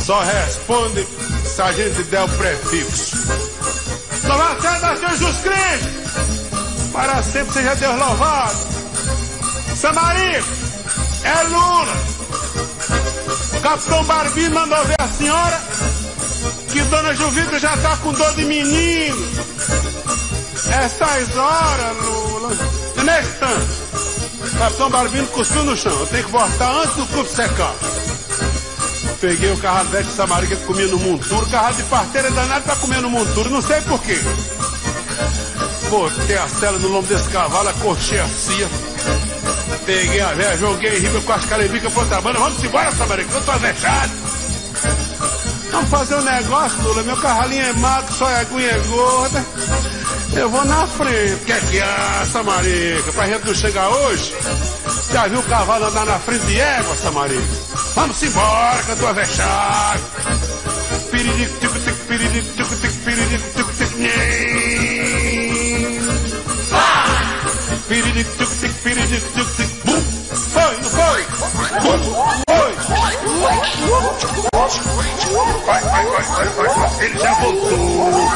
Só responde se a gente der o prefixo. Louvado seja Jesus Cristo! Para sempre seja Deus louvado! Samarico! É Lula! O Capitão Barbinho mandou ver a senhora que Dona Juvita já tá com dor de menino. Essas horas, Lula. E nesse tanto, o Capitão Barbinho cuspiu no chão. Eu tenho que voltar antes do cupo secar. Peguei o carrado velho de Samarica que comia no monturo. Carrado de parteira danado pra comer no monturo. Não sei porquê. Botei a cela no lombo desse cavalo, acorchei a cia. Peguei a velha, joguei riba com as calembicas pra outra banda. Vamos embora, Samarica, eu tô avexado. Vamos fazer um negócio, Lula. Meu carralinho é magro, só é aguinha gorda. Eu vou na frente. Que é que é, Samarica? Pra gente não chegar hoje. Já viu o cavalo andar na frente de égua, Samarica? Vamos embora, que eu tô avexado. Piririco, tico, tico, piririco, tico, tico, piririco, tico, tico, nhê. Piririco, tico, tico, piririco, tico, tico, bum. Foi, não foi? Bum, foi. Vai, vai, vai, vai, vai. Ele já voltou.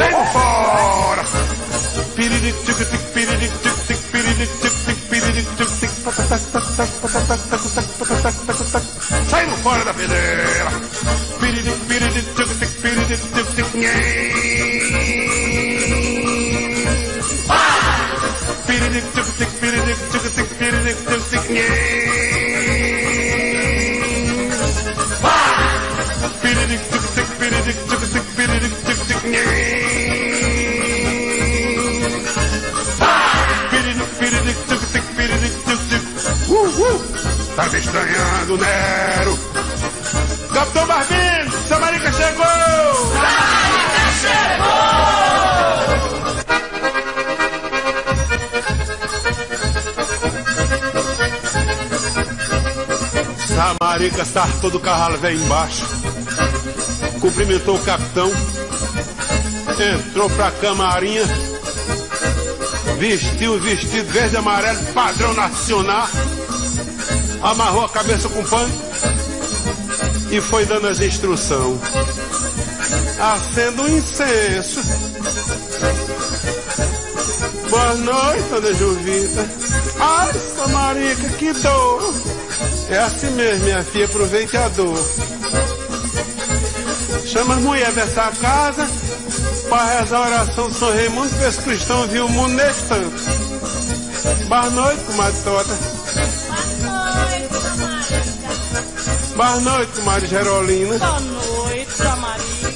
Vem embora. Piririco, tico, tico, piririco, tico, tico, piririco, tico, tico, piririco, tico, tico. Saindo fora da pedreira. Tá me estranhando, Nero. Capitão Barbinho, Samarica chegou! Samarica chegou! Samarica sartou do carralo velho embaixo, cumprimentou o capitão, entrou pra camarinha, vestiu o vestido verde e amarelo, padrão nacional. Amarrou a cabeça com pano e foi dando as instruções. Acendo o incenso. Boa noite, Dona Juvita. Ai, Samarica, que dor. É assim mesmo, minha filha, aproveite a dor. Chama as mulheres dessa casa para rezar a oração do São Raimundo, que esse cristão viu o mundo nesse tanto. Boa noite, comadre Tota. Boa noite, comadre Gerolina. Boa noite, Samarica.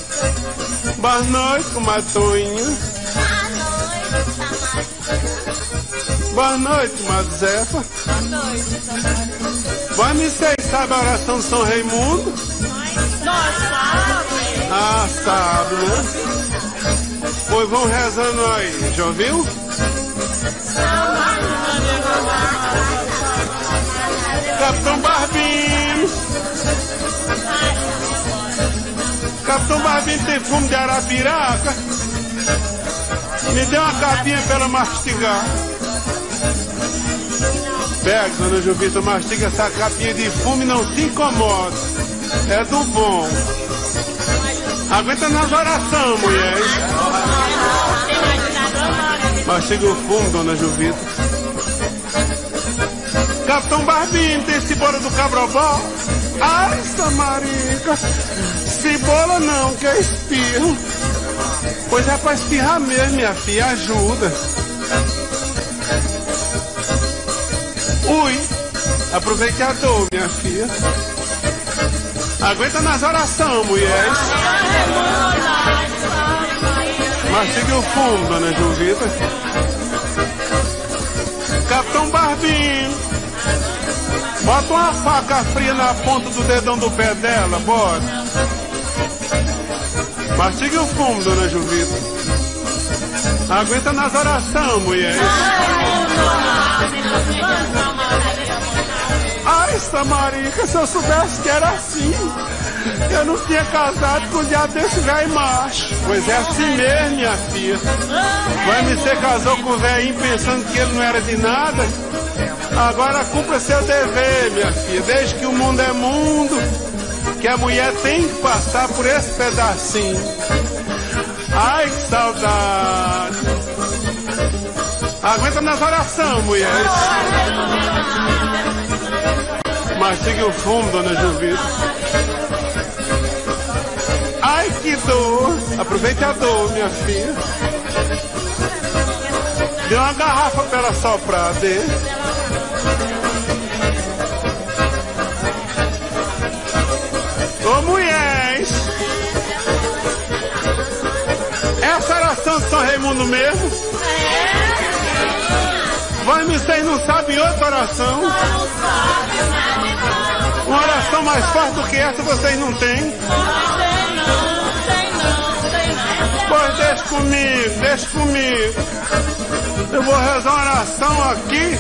Boa noite, comadre Toninha. Boa noite, Samarica. Boa noite, comadre Zefa. Boa noite, Samarica. Vamos ser, sabe a oração de São Raimundo? Nós sabemos. Ah, sabe, né? Pois vão rezando aí, já ouviu? Capitão Barbinho. Capitão Barbinho tem fumo de arapiraca. Me dê uma capinha pra ela mastigar. Pega, Dona Juvita, mastiga essa capinha de fumo e não se incomoda. É do bom. Aguenta nas orações, mulher. Mastiga o fumo, Dona Juvita. Capitão Barbinho tem cebola do cabrobó. Ai, Samarica, cebola não, que é espirro. Pois é pra espirrar mesmo, minha filha, ajuda. Ui, aproveite a dor, minha filha. Aguenta nas orações, mulheres. Mastigue o fundo, Dona Juvita. Capitão Barbinho, bota uma faca fria na ponta do dedão do pé dela, bora. Mastigue o fumo, Dona Juvita. Aguenta nas orações, mulher. Ai, Samarica, se eu soubesse que era assim, eu não tinha casado com o diabo desse velho macho. Pois é assim mesmo, minha filha. Mas você casou com o velhinho pensando que ele não era de nada? Agora cumpra seu dever, minha filha. Desde que o mundo é mundo, que a mulher tem que passar por esse pedacinho. Ai, que saudade. Aguenta nas orações, mulheres. Mastigue o fumo, dona Juvita. Ai, que dor. Aproveite a dor, minha filha. Dê uma garrafa pra ela soprar, dê. Ô, mulheres. Essa oração de São Raimundo mesmo? Mas vocês não sabem outra oração? Não sabe, sabe, não. Uma oração mais forte do que essa vocês não têm? Não, tem não, tem não, tem não. Pois deixa comigo, deixa comigo. Eu vou rezar uma oração aqui,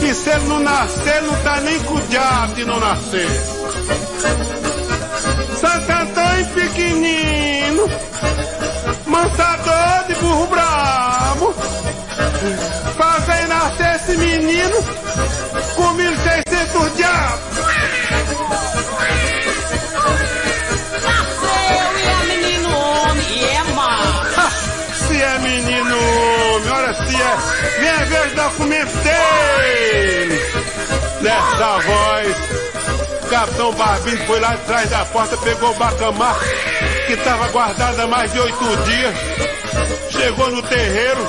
que se ele não nascer, ele não tá nem com o diabo de não nascer. Santo Antônio pequenino, mansador de burro bravo, fazei nascer esse menino com mil seiscentos diabos. Nasceu e é menino homem e é mal. Se é menino homem, olha se é. Vem ver os documentos dele. Nessa voz, o capitão Barbinho foi lá atrás da porta, pegou o bacamar que estava guardado há mais de oito dias. Chegou no terreiro,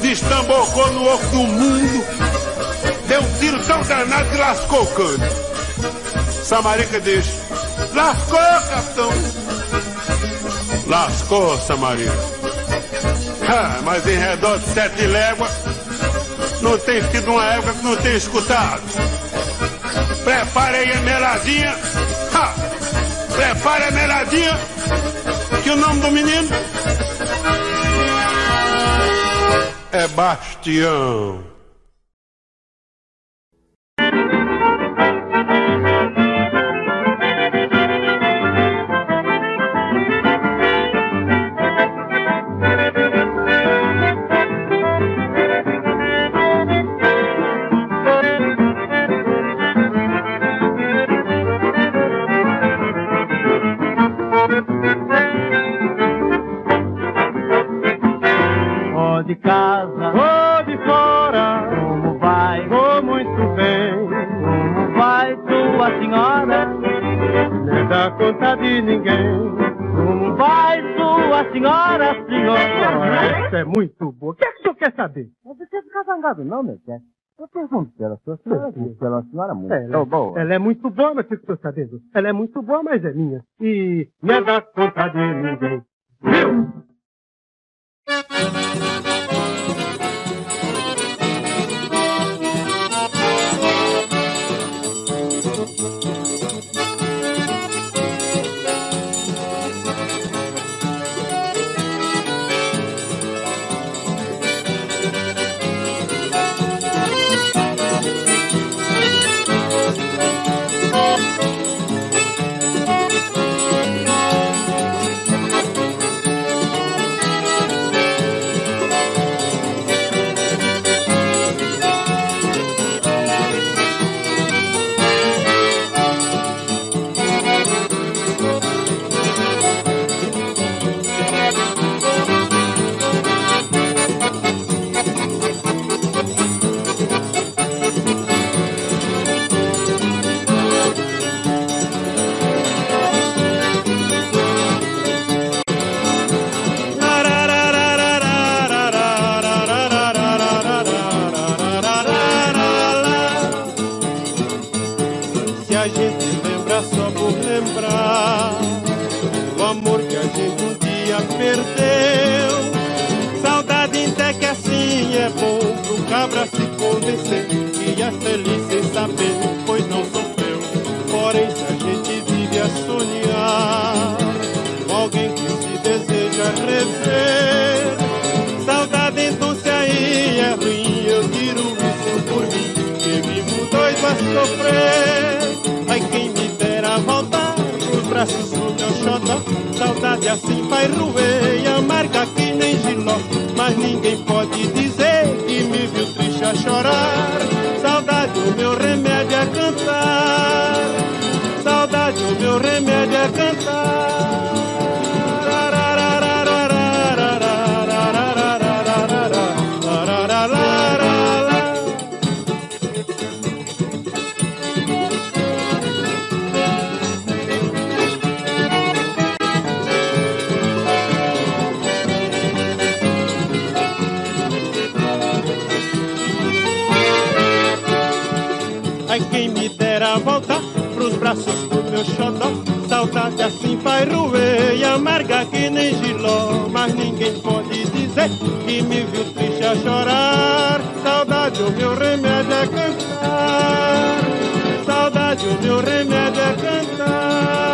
destambocou no oco do mundo, deu um tiro tão danado que lascou o cano. Samarica diz: lascou, capitão. Lascou, Samarica. Ah, mas em redor de sete léguas não tem tido uma época que não tem escutado. Prepare aí a meladinha. Ah, prepare a meladinha, que o nome do menino é Bastião. Não, meu chefe. Eu pergunto pela sua senhora, pela senhora muito. Ela, é boa. Ela é muito boa, mas fico sabendo. Ela é muito boa, mas é minha. E não é da conta de ninguém. Meu! sofrer. Ai, quem me dera voltar pros braços do meu xodó. Saudade assim faz roer e amarga que nem giló. Mas ninguém pode dizer que me viu triste a chorar. Saudade, o meu remédio é cantar. Saudade, o meu remédio é cantar. Ai, quem me dera voltar pros braços do meu xodó. Saudade assim vai roer e amarga que nem giló. Mas ninguém pode dizer que me viu triste a chorar. Saudade, o meu remédio é cantar. Saudade, o meu remédio é cantar.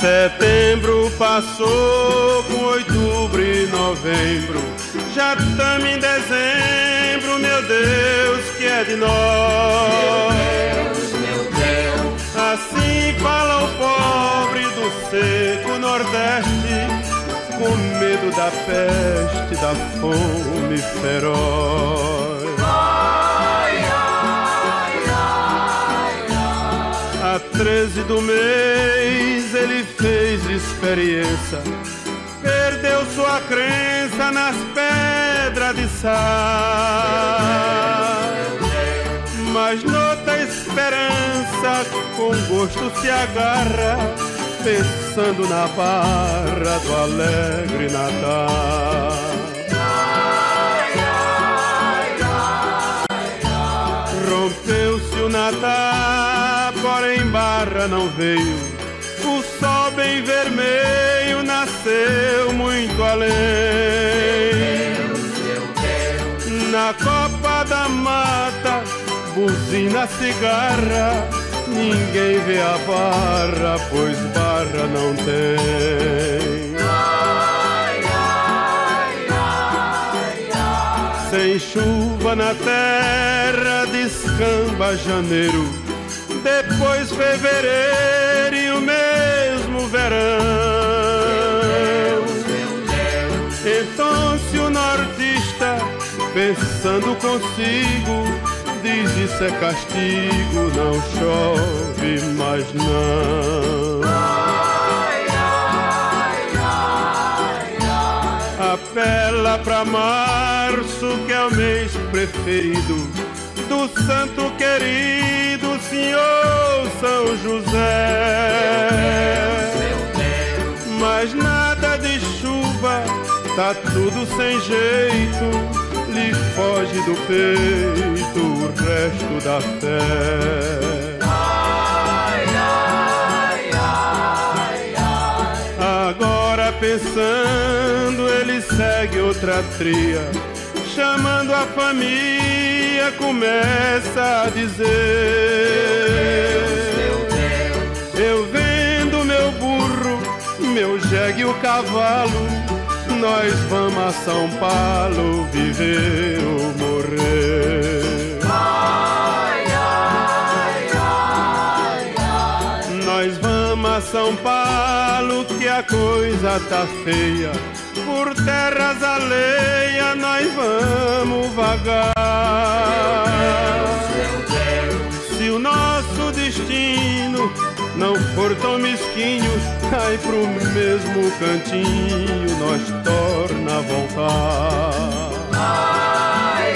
Setembro passou com outubro e novembro, já estamos em dezembro, meu Deus, que é de nós? Meu Deus, meu Deus. Assim fala o pobre do seco Nordeste, com medo da peste, da fome feroz. Ai, ai, ai, ai. A treze do mês ele fez experiência, perdeu sua crença nas pedras de sal, mas noutra esperança com gosto se agarra, pensando na barra do alegre Natal. Ai, ai, ai, ai. Rompeu-se o Natal, porém barra não veio. O sol bem vermelho nasceu muito além. Meu Deus, meu Deus. Na copa da mata, buzina, cigarra, ninguém vê a barra, pois barra não tem. Ai, ai, ai, ai. Sem chuva na terra, descamba janeiro, depois fevereiro e o mesmo verão. Então se o nortista, pensando consigo, diz isso é castigo, não chove mais não. Ai, ai, ai, ai. Apela pra março, que é o mês preferido do santo querido Senhor São José. Meu Deus, meu Deus. Mas nada de chuva, tá tudo sem jeito, lhe foge do peito o resto da fé. Ai, ai, ai, ai. Agora pensando ele segue outra tria, chamando a família, começa a dizer: meu Deus, meu Deus. Eu vendo meu burro, meu jegue e o cavalo, nós vamos a São Paulo viver ou morrer. Ai, ai, ai, ai. Nós vamos a São Paulo que a coisa tá feia, por terras alheias nós vamos vagar. Se o nosso destino não for tão mesquinho, cai pro mesmo cantinho, nós torna a voltar. Ai,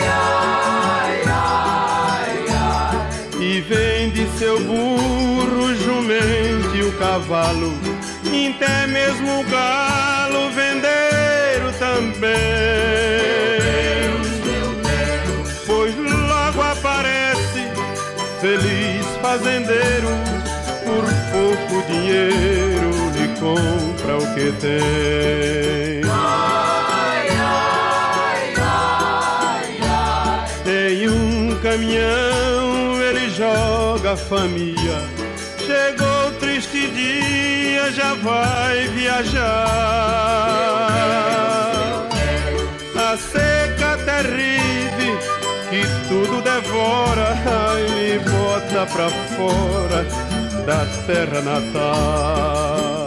ai, ai, ai. E vende seu burro, jumento e o cavalo, até mesmo o galo vendeiro também. Meu Deus, meu Deus. Pois logo aparece feliz fazendeiro, por pouco dinheiro lhe compra o que tem. caminhão ele joga a família. Chegou o triste dia, já vai viajar. A seca terrível que tudo devora e bota pra fora da terra natal.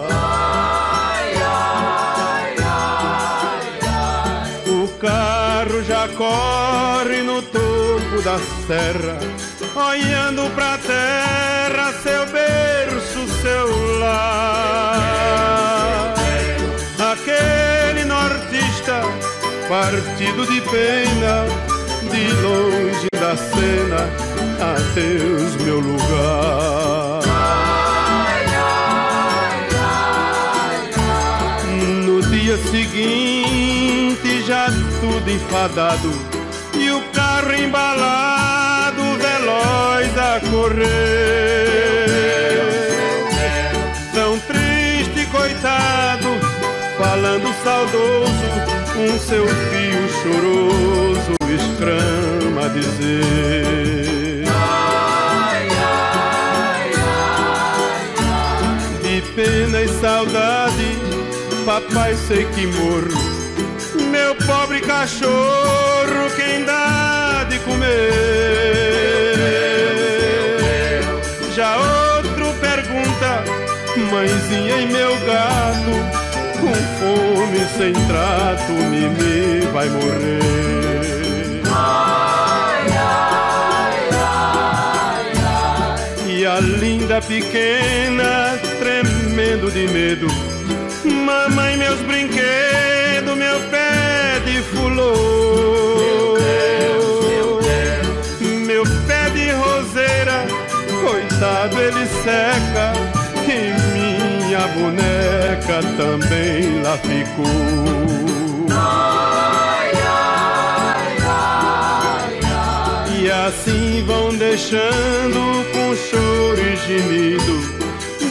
O carro já corre no topo da serra, olhando pra terra, seu berço, seu lar. Aquele nortista, partido de pena, de longe da cena, adeus meu lugar. No dia seguinte já tudo enfadado e o carro embalado, veloz a correr. Tão triste, coitado, falando saudoso, um seu fio choroso exclama a dizer: ai, ai, ai, ai. De pena e saudade, papai, sei que morro. Meu pobre cachorro, quem dá de comer? Já outro pergunta, mãezinha e meu gato, com fome sem trato, Mimi vai morrer. Ai, ai, ai, ai. E a linda pequena, tremendo de medo, mamãe, meus brinquedos, meu pé de fulô, meu, meu pé de roseira, coitado ele seca, e minha boneca também lá ficou. Ai, ai, ai, ai. E assim vão deixando com choro e gemido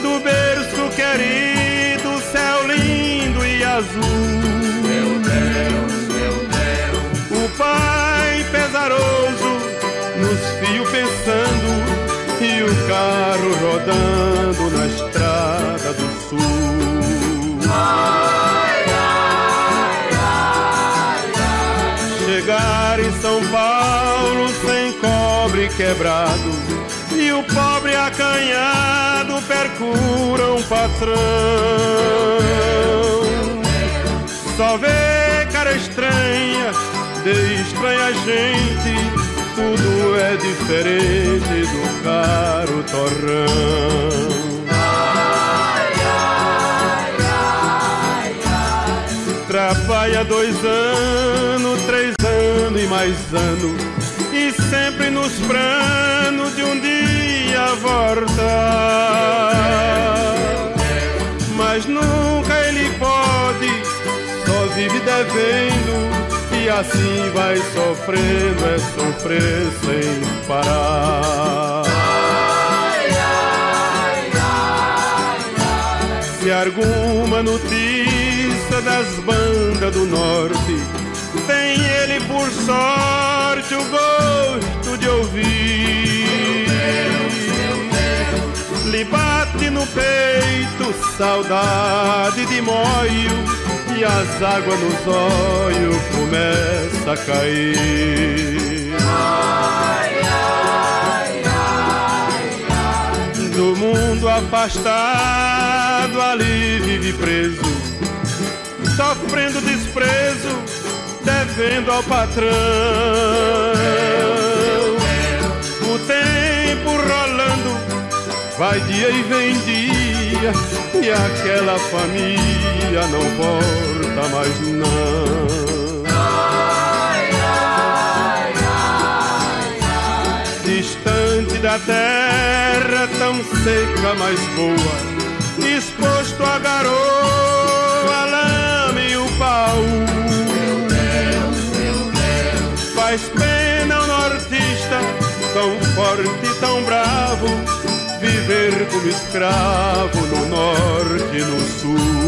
do berço querido, céu lindo e azul. Pai pesaroso, nos fios pensando, e o carro rodando na estrada do sul. Ai, ai, ai, ai. Chegar em São Paulo sem cobre quebrado, e o pobre acanhado percura um patrão. Só vê cara estranha, de estranha gente, tudo é diferente do caro torrão. Ai, ai, ai, ai. Trabalha dois anos, três anos e mais anos, e sempre nos planos de um dia voltar. Mas nunca ele pode, só vive devendo, e assim vai sofrendo, é sofrer sem parar. Ai, ai, ai, ai. Se alguma notícia das bandas do norte tem ele por sorte o gosto de ouvir, meu Deus, meu Deus. Lhe bate no peito saudade de moio, e as águas nos olhos começa a cair. Ai, ai, ai, ai. Do mundo afastado, ali vive preso, sofrendo desprezo, devendo ao patrão. O tempo rolando, vai dia e vem dia, e aquela família não volta mais não. Ai, ai, ai, ai. Distante da terra tão seca mas boa, exposto à garoa, a lama e o pau. Meu Deus, meu Deus. Faz pena ao nortista, tão forte e tão bravo, viver como escravo no norte e no sul.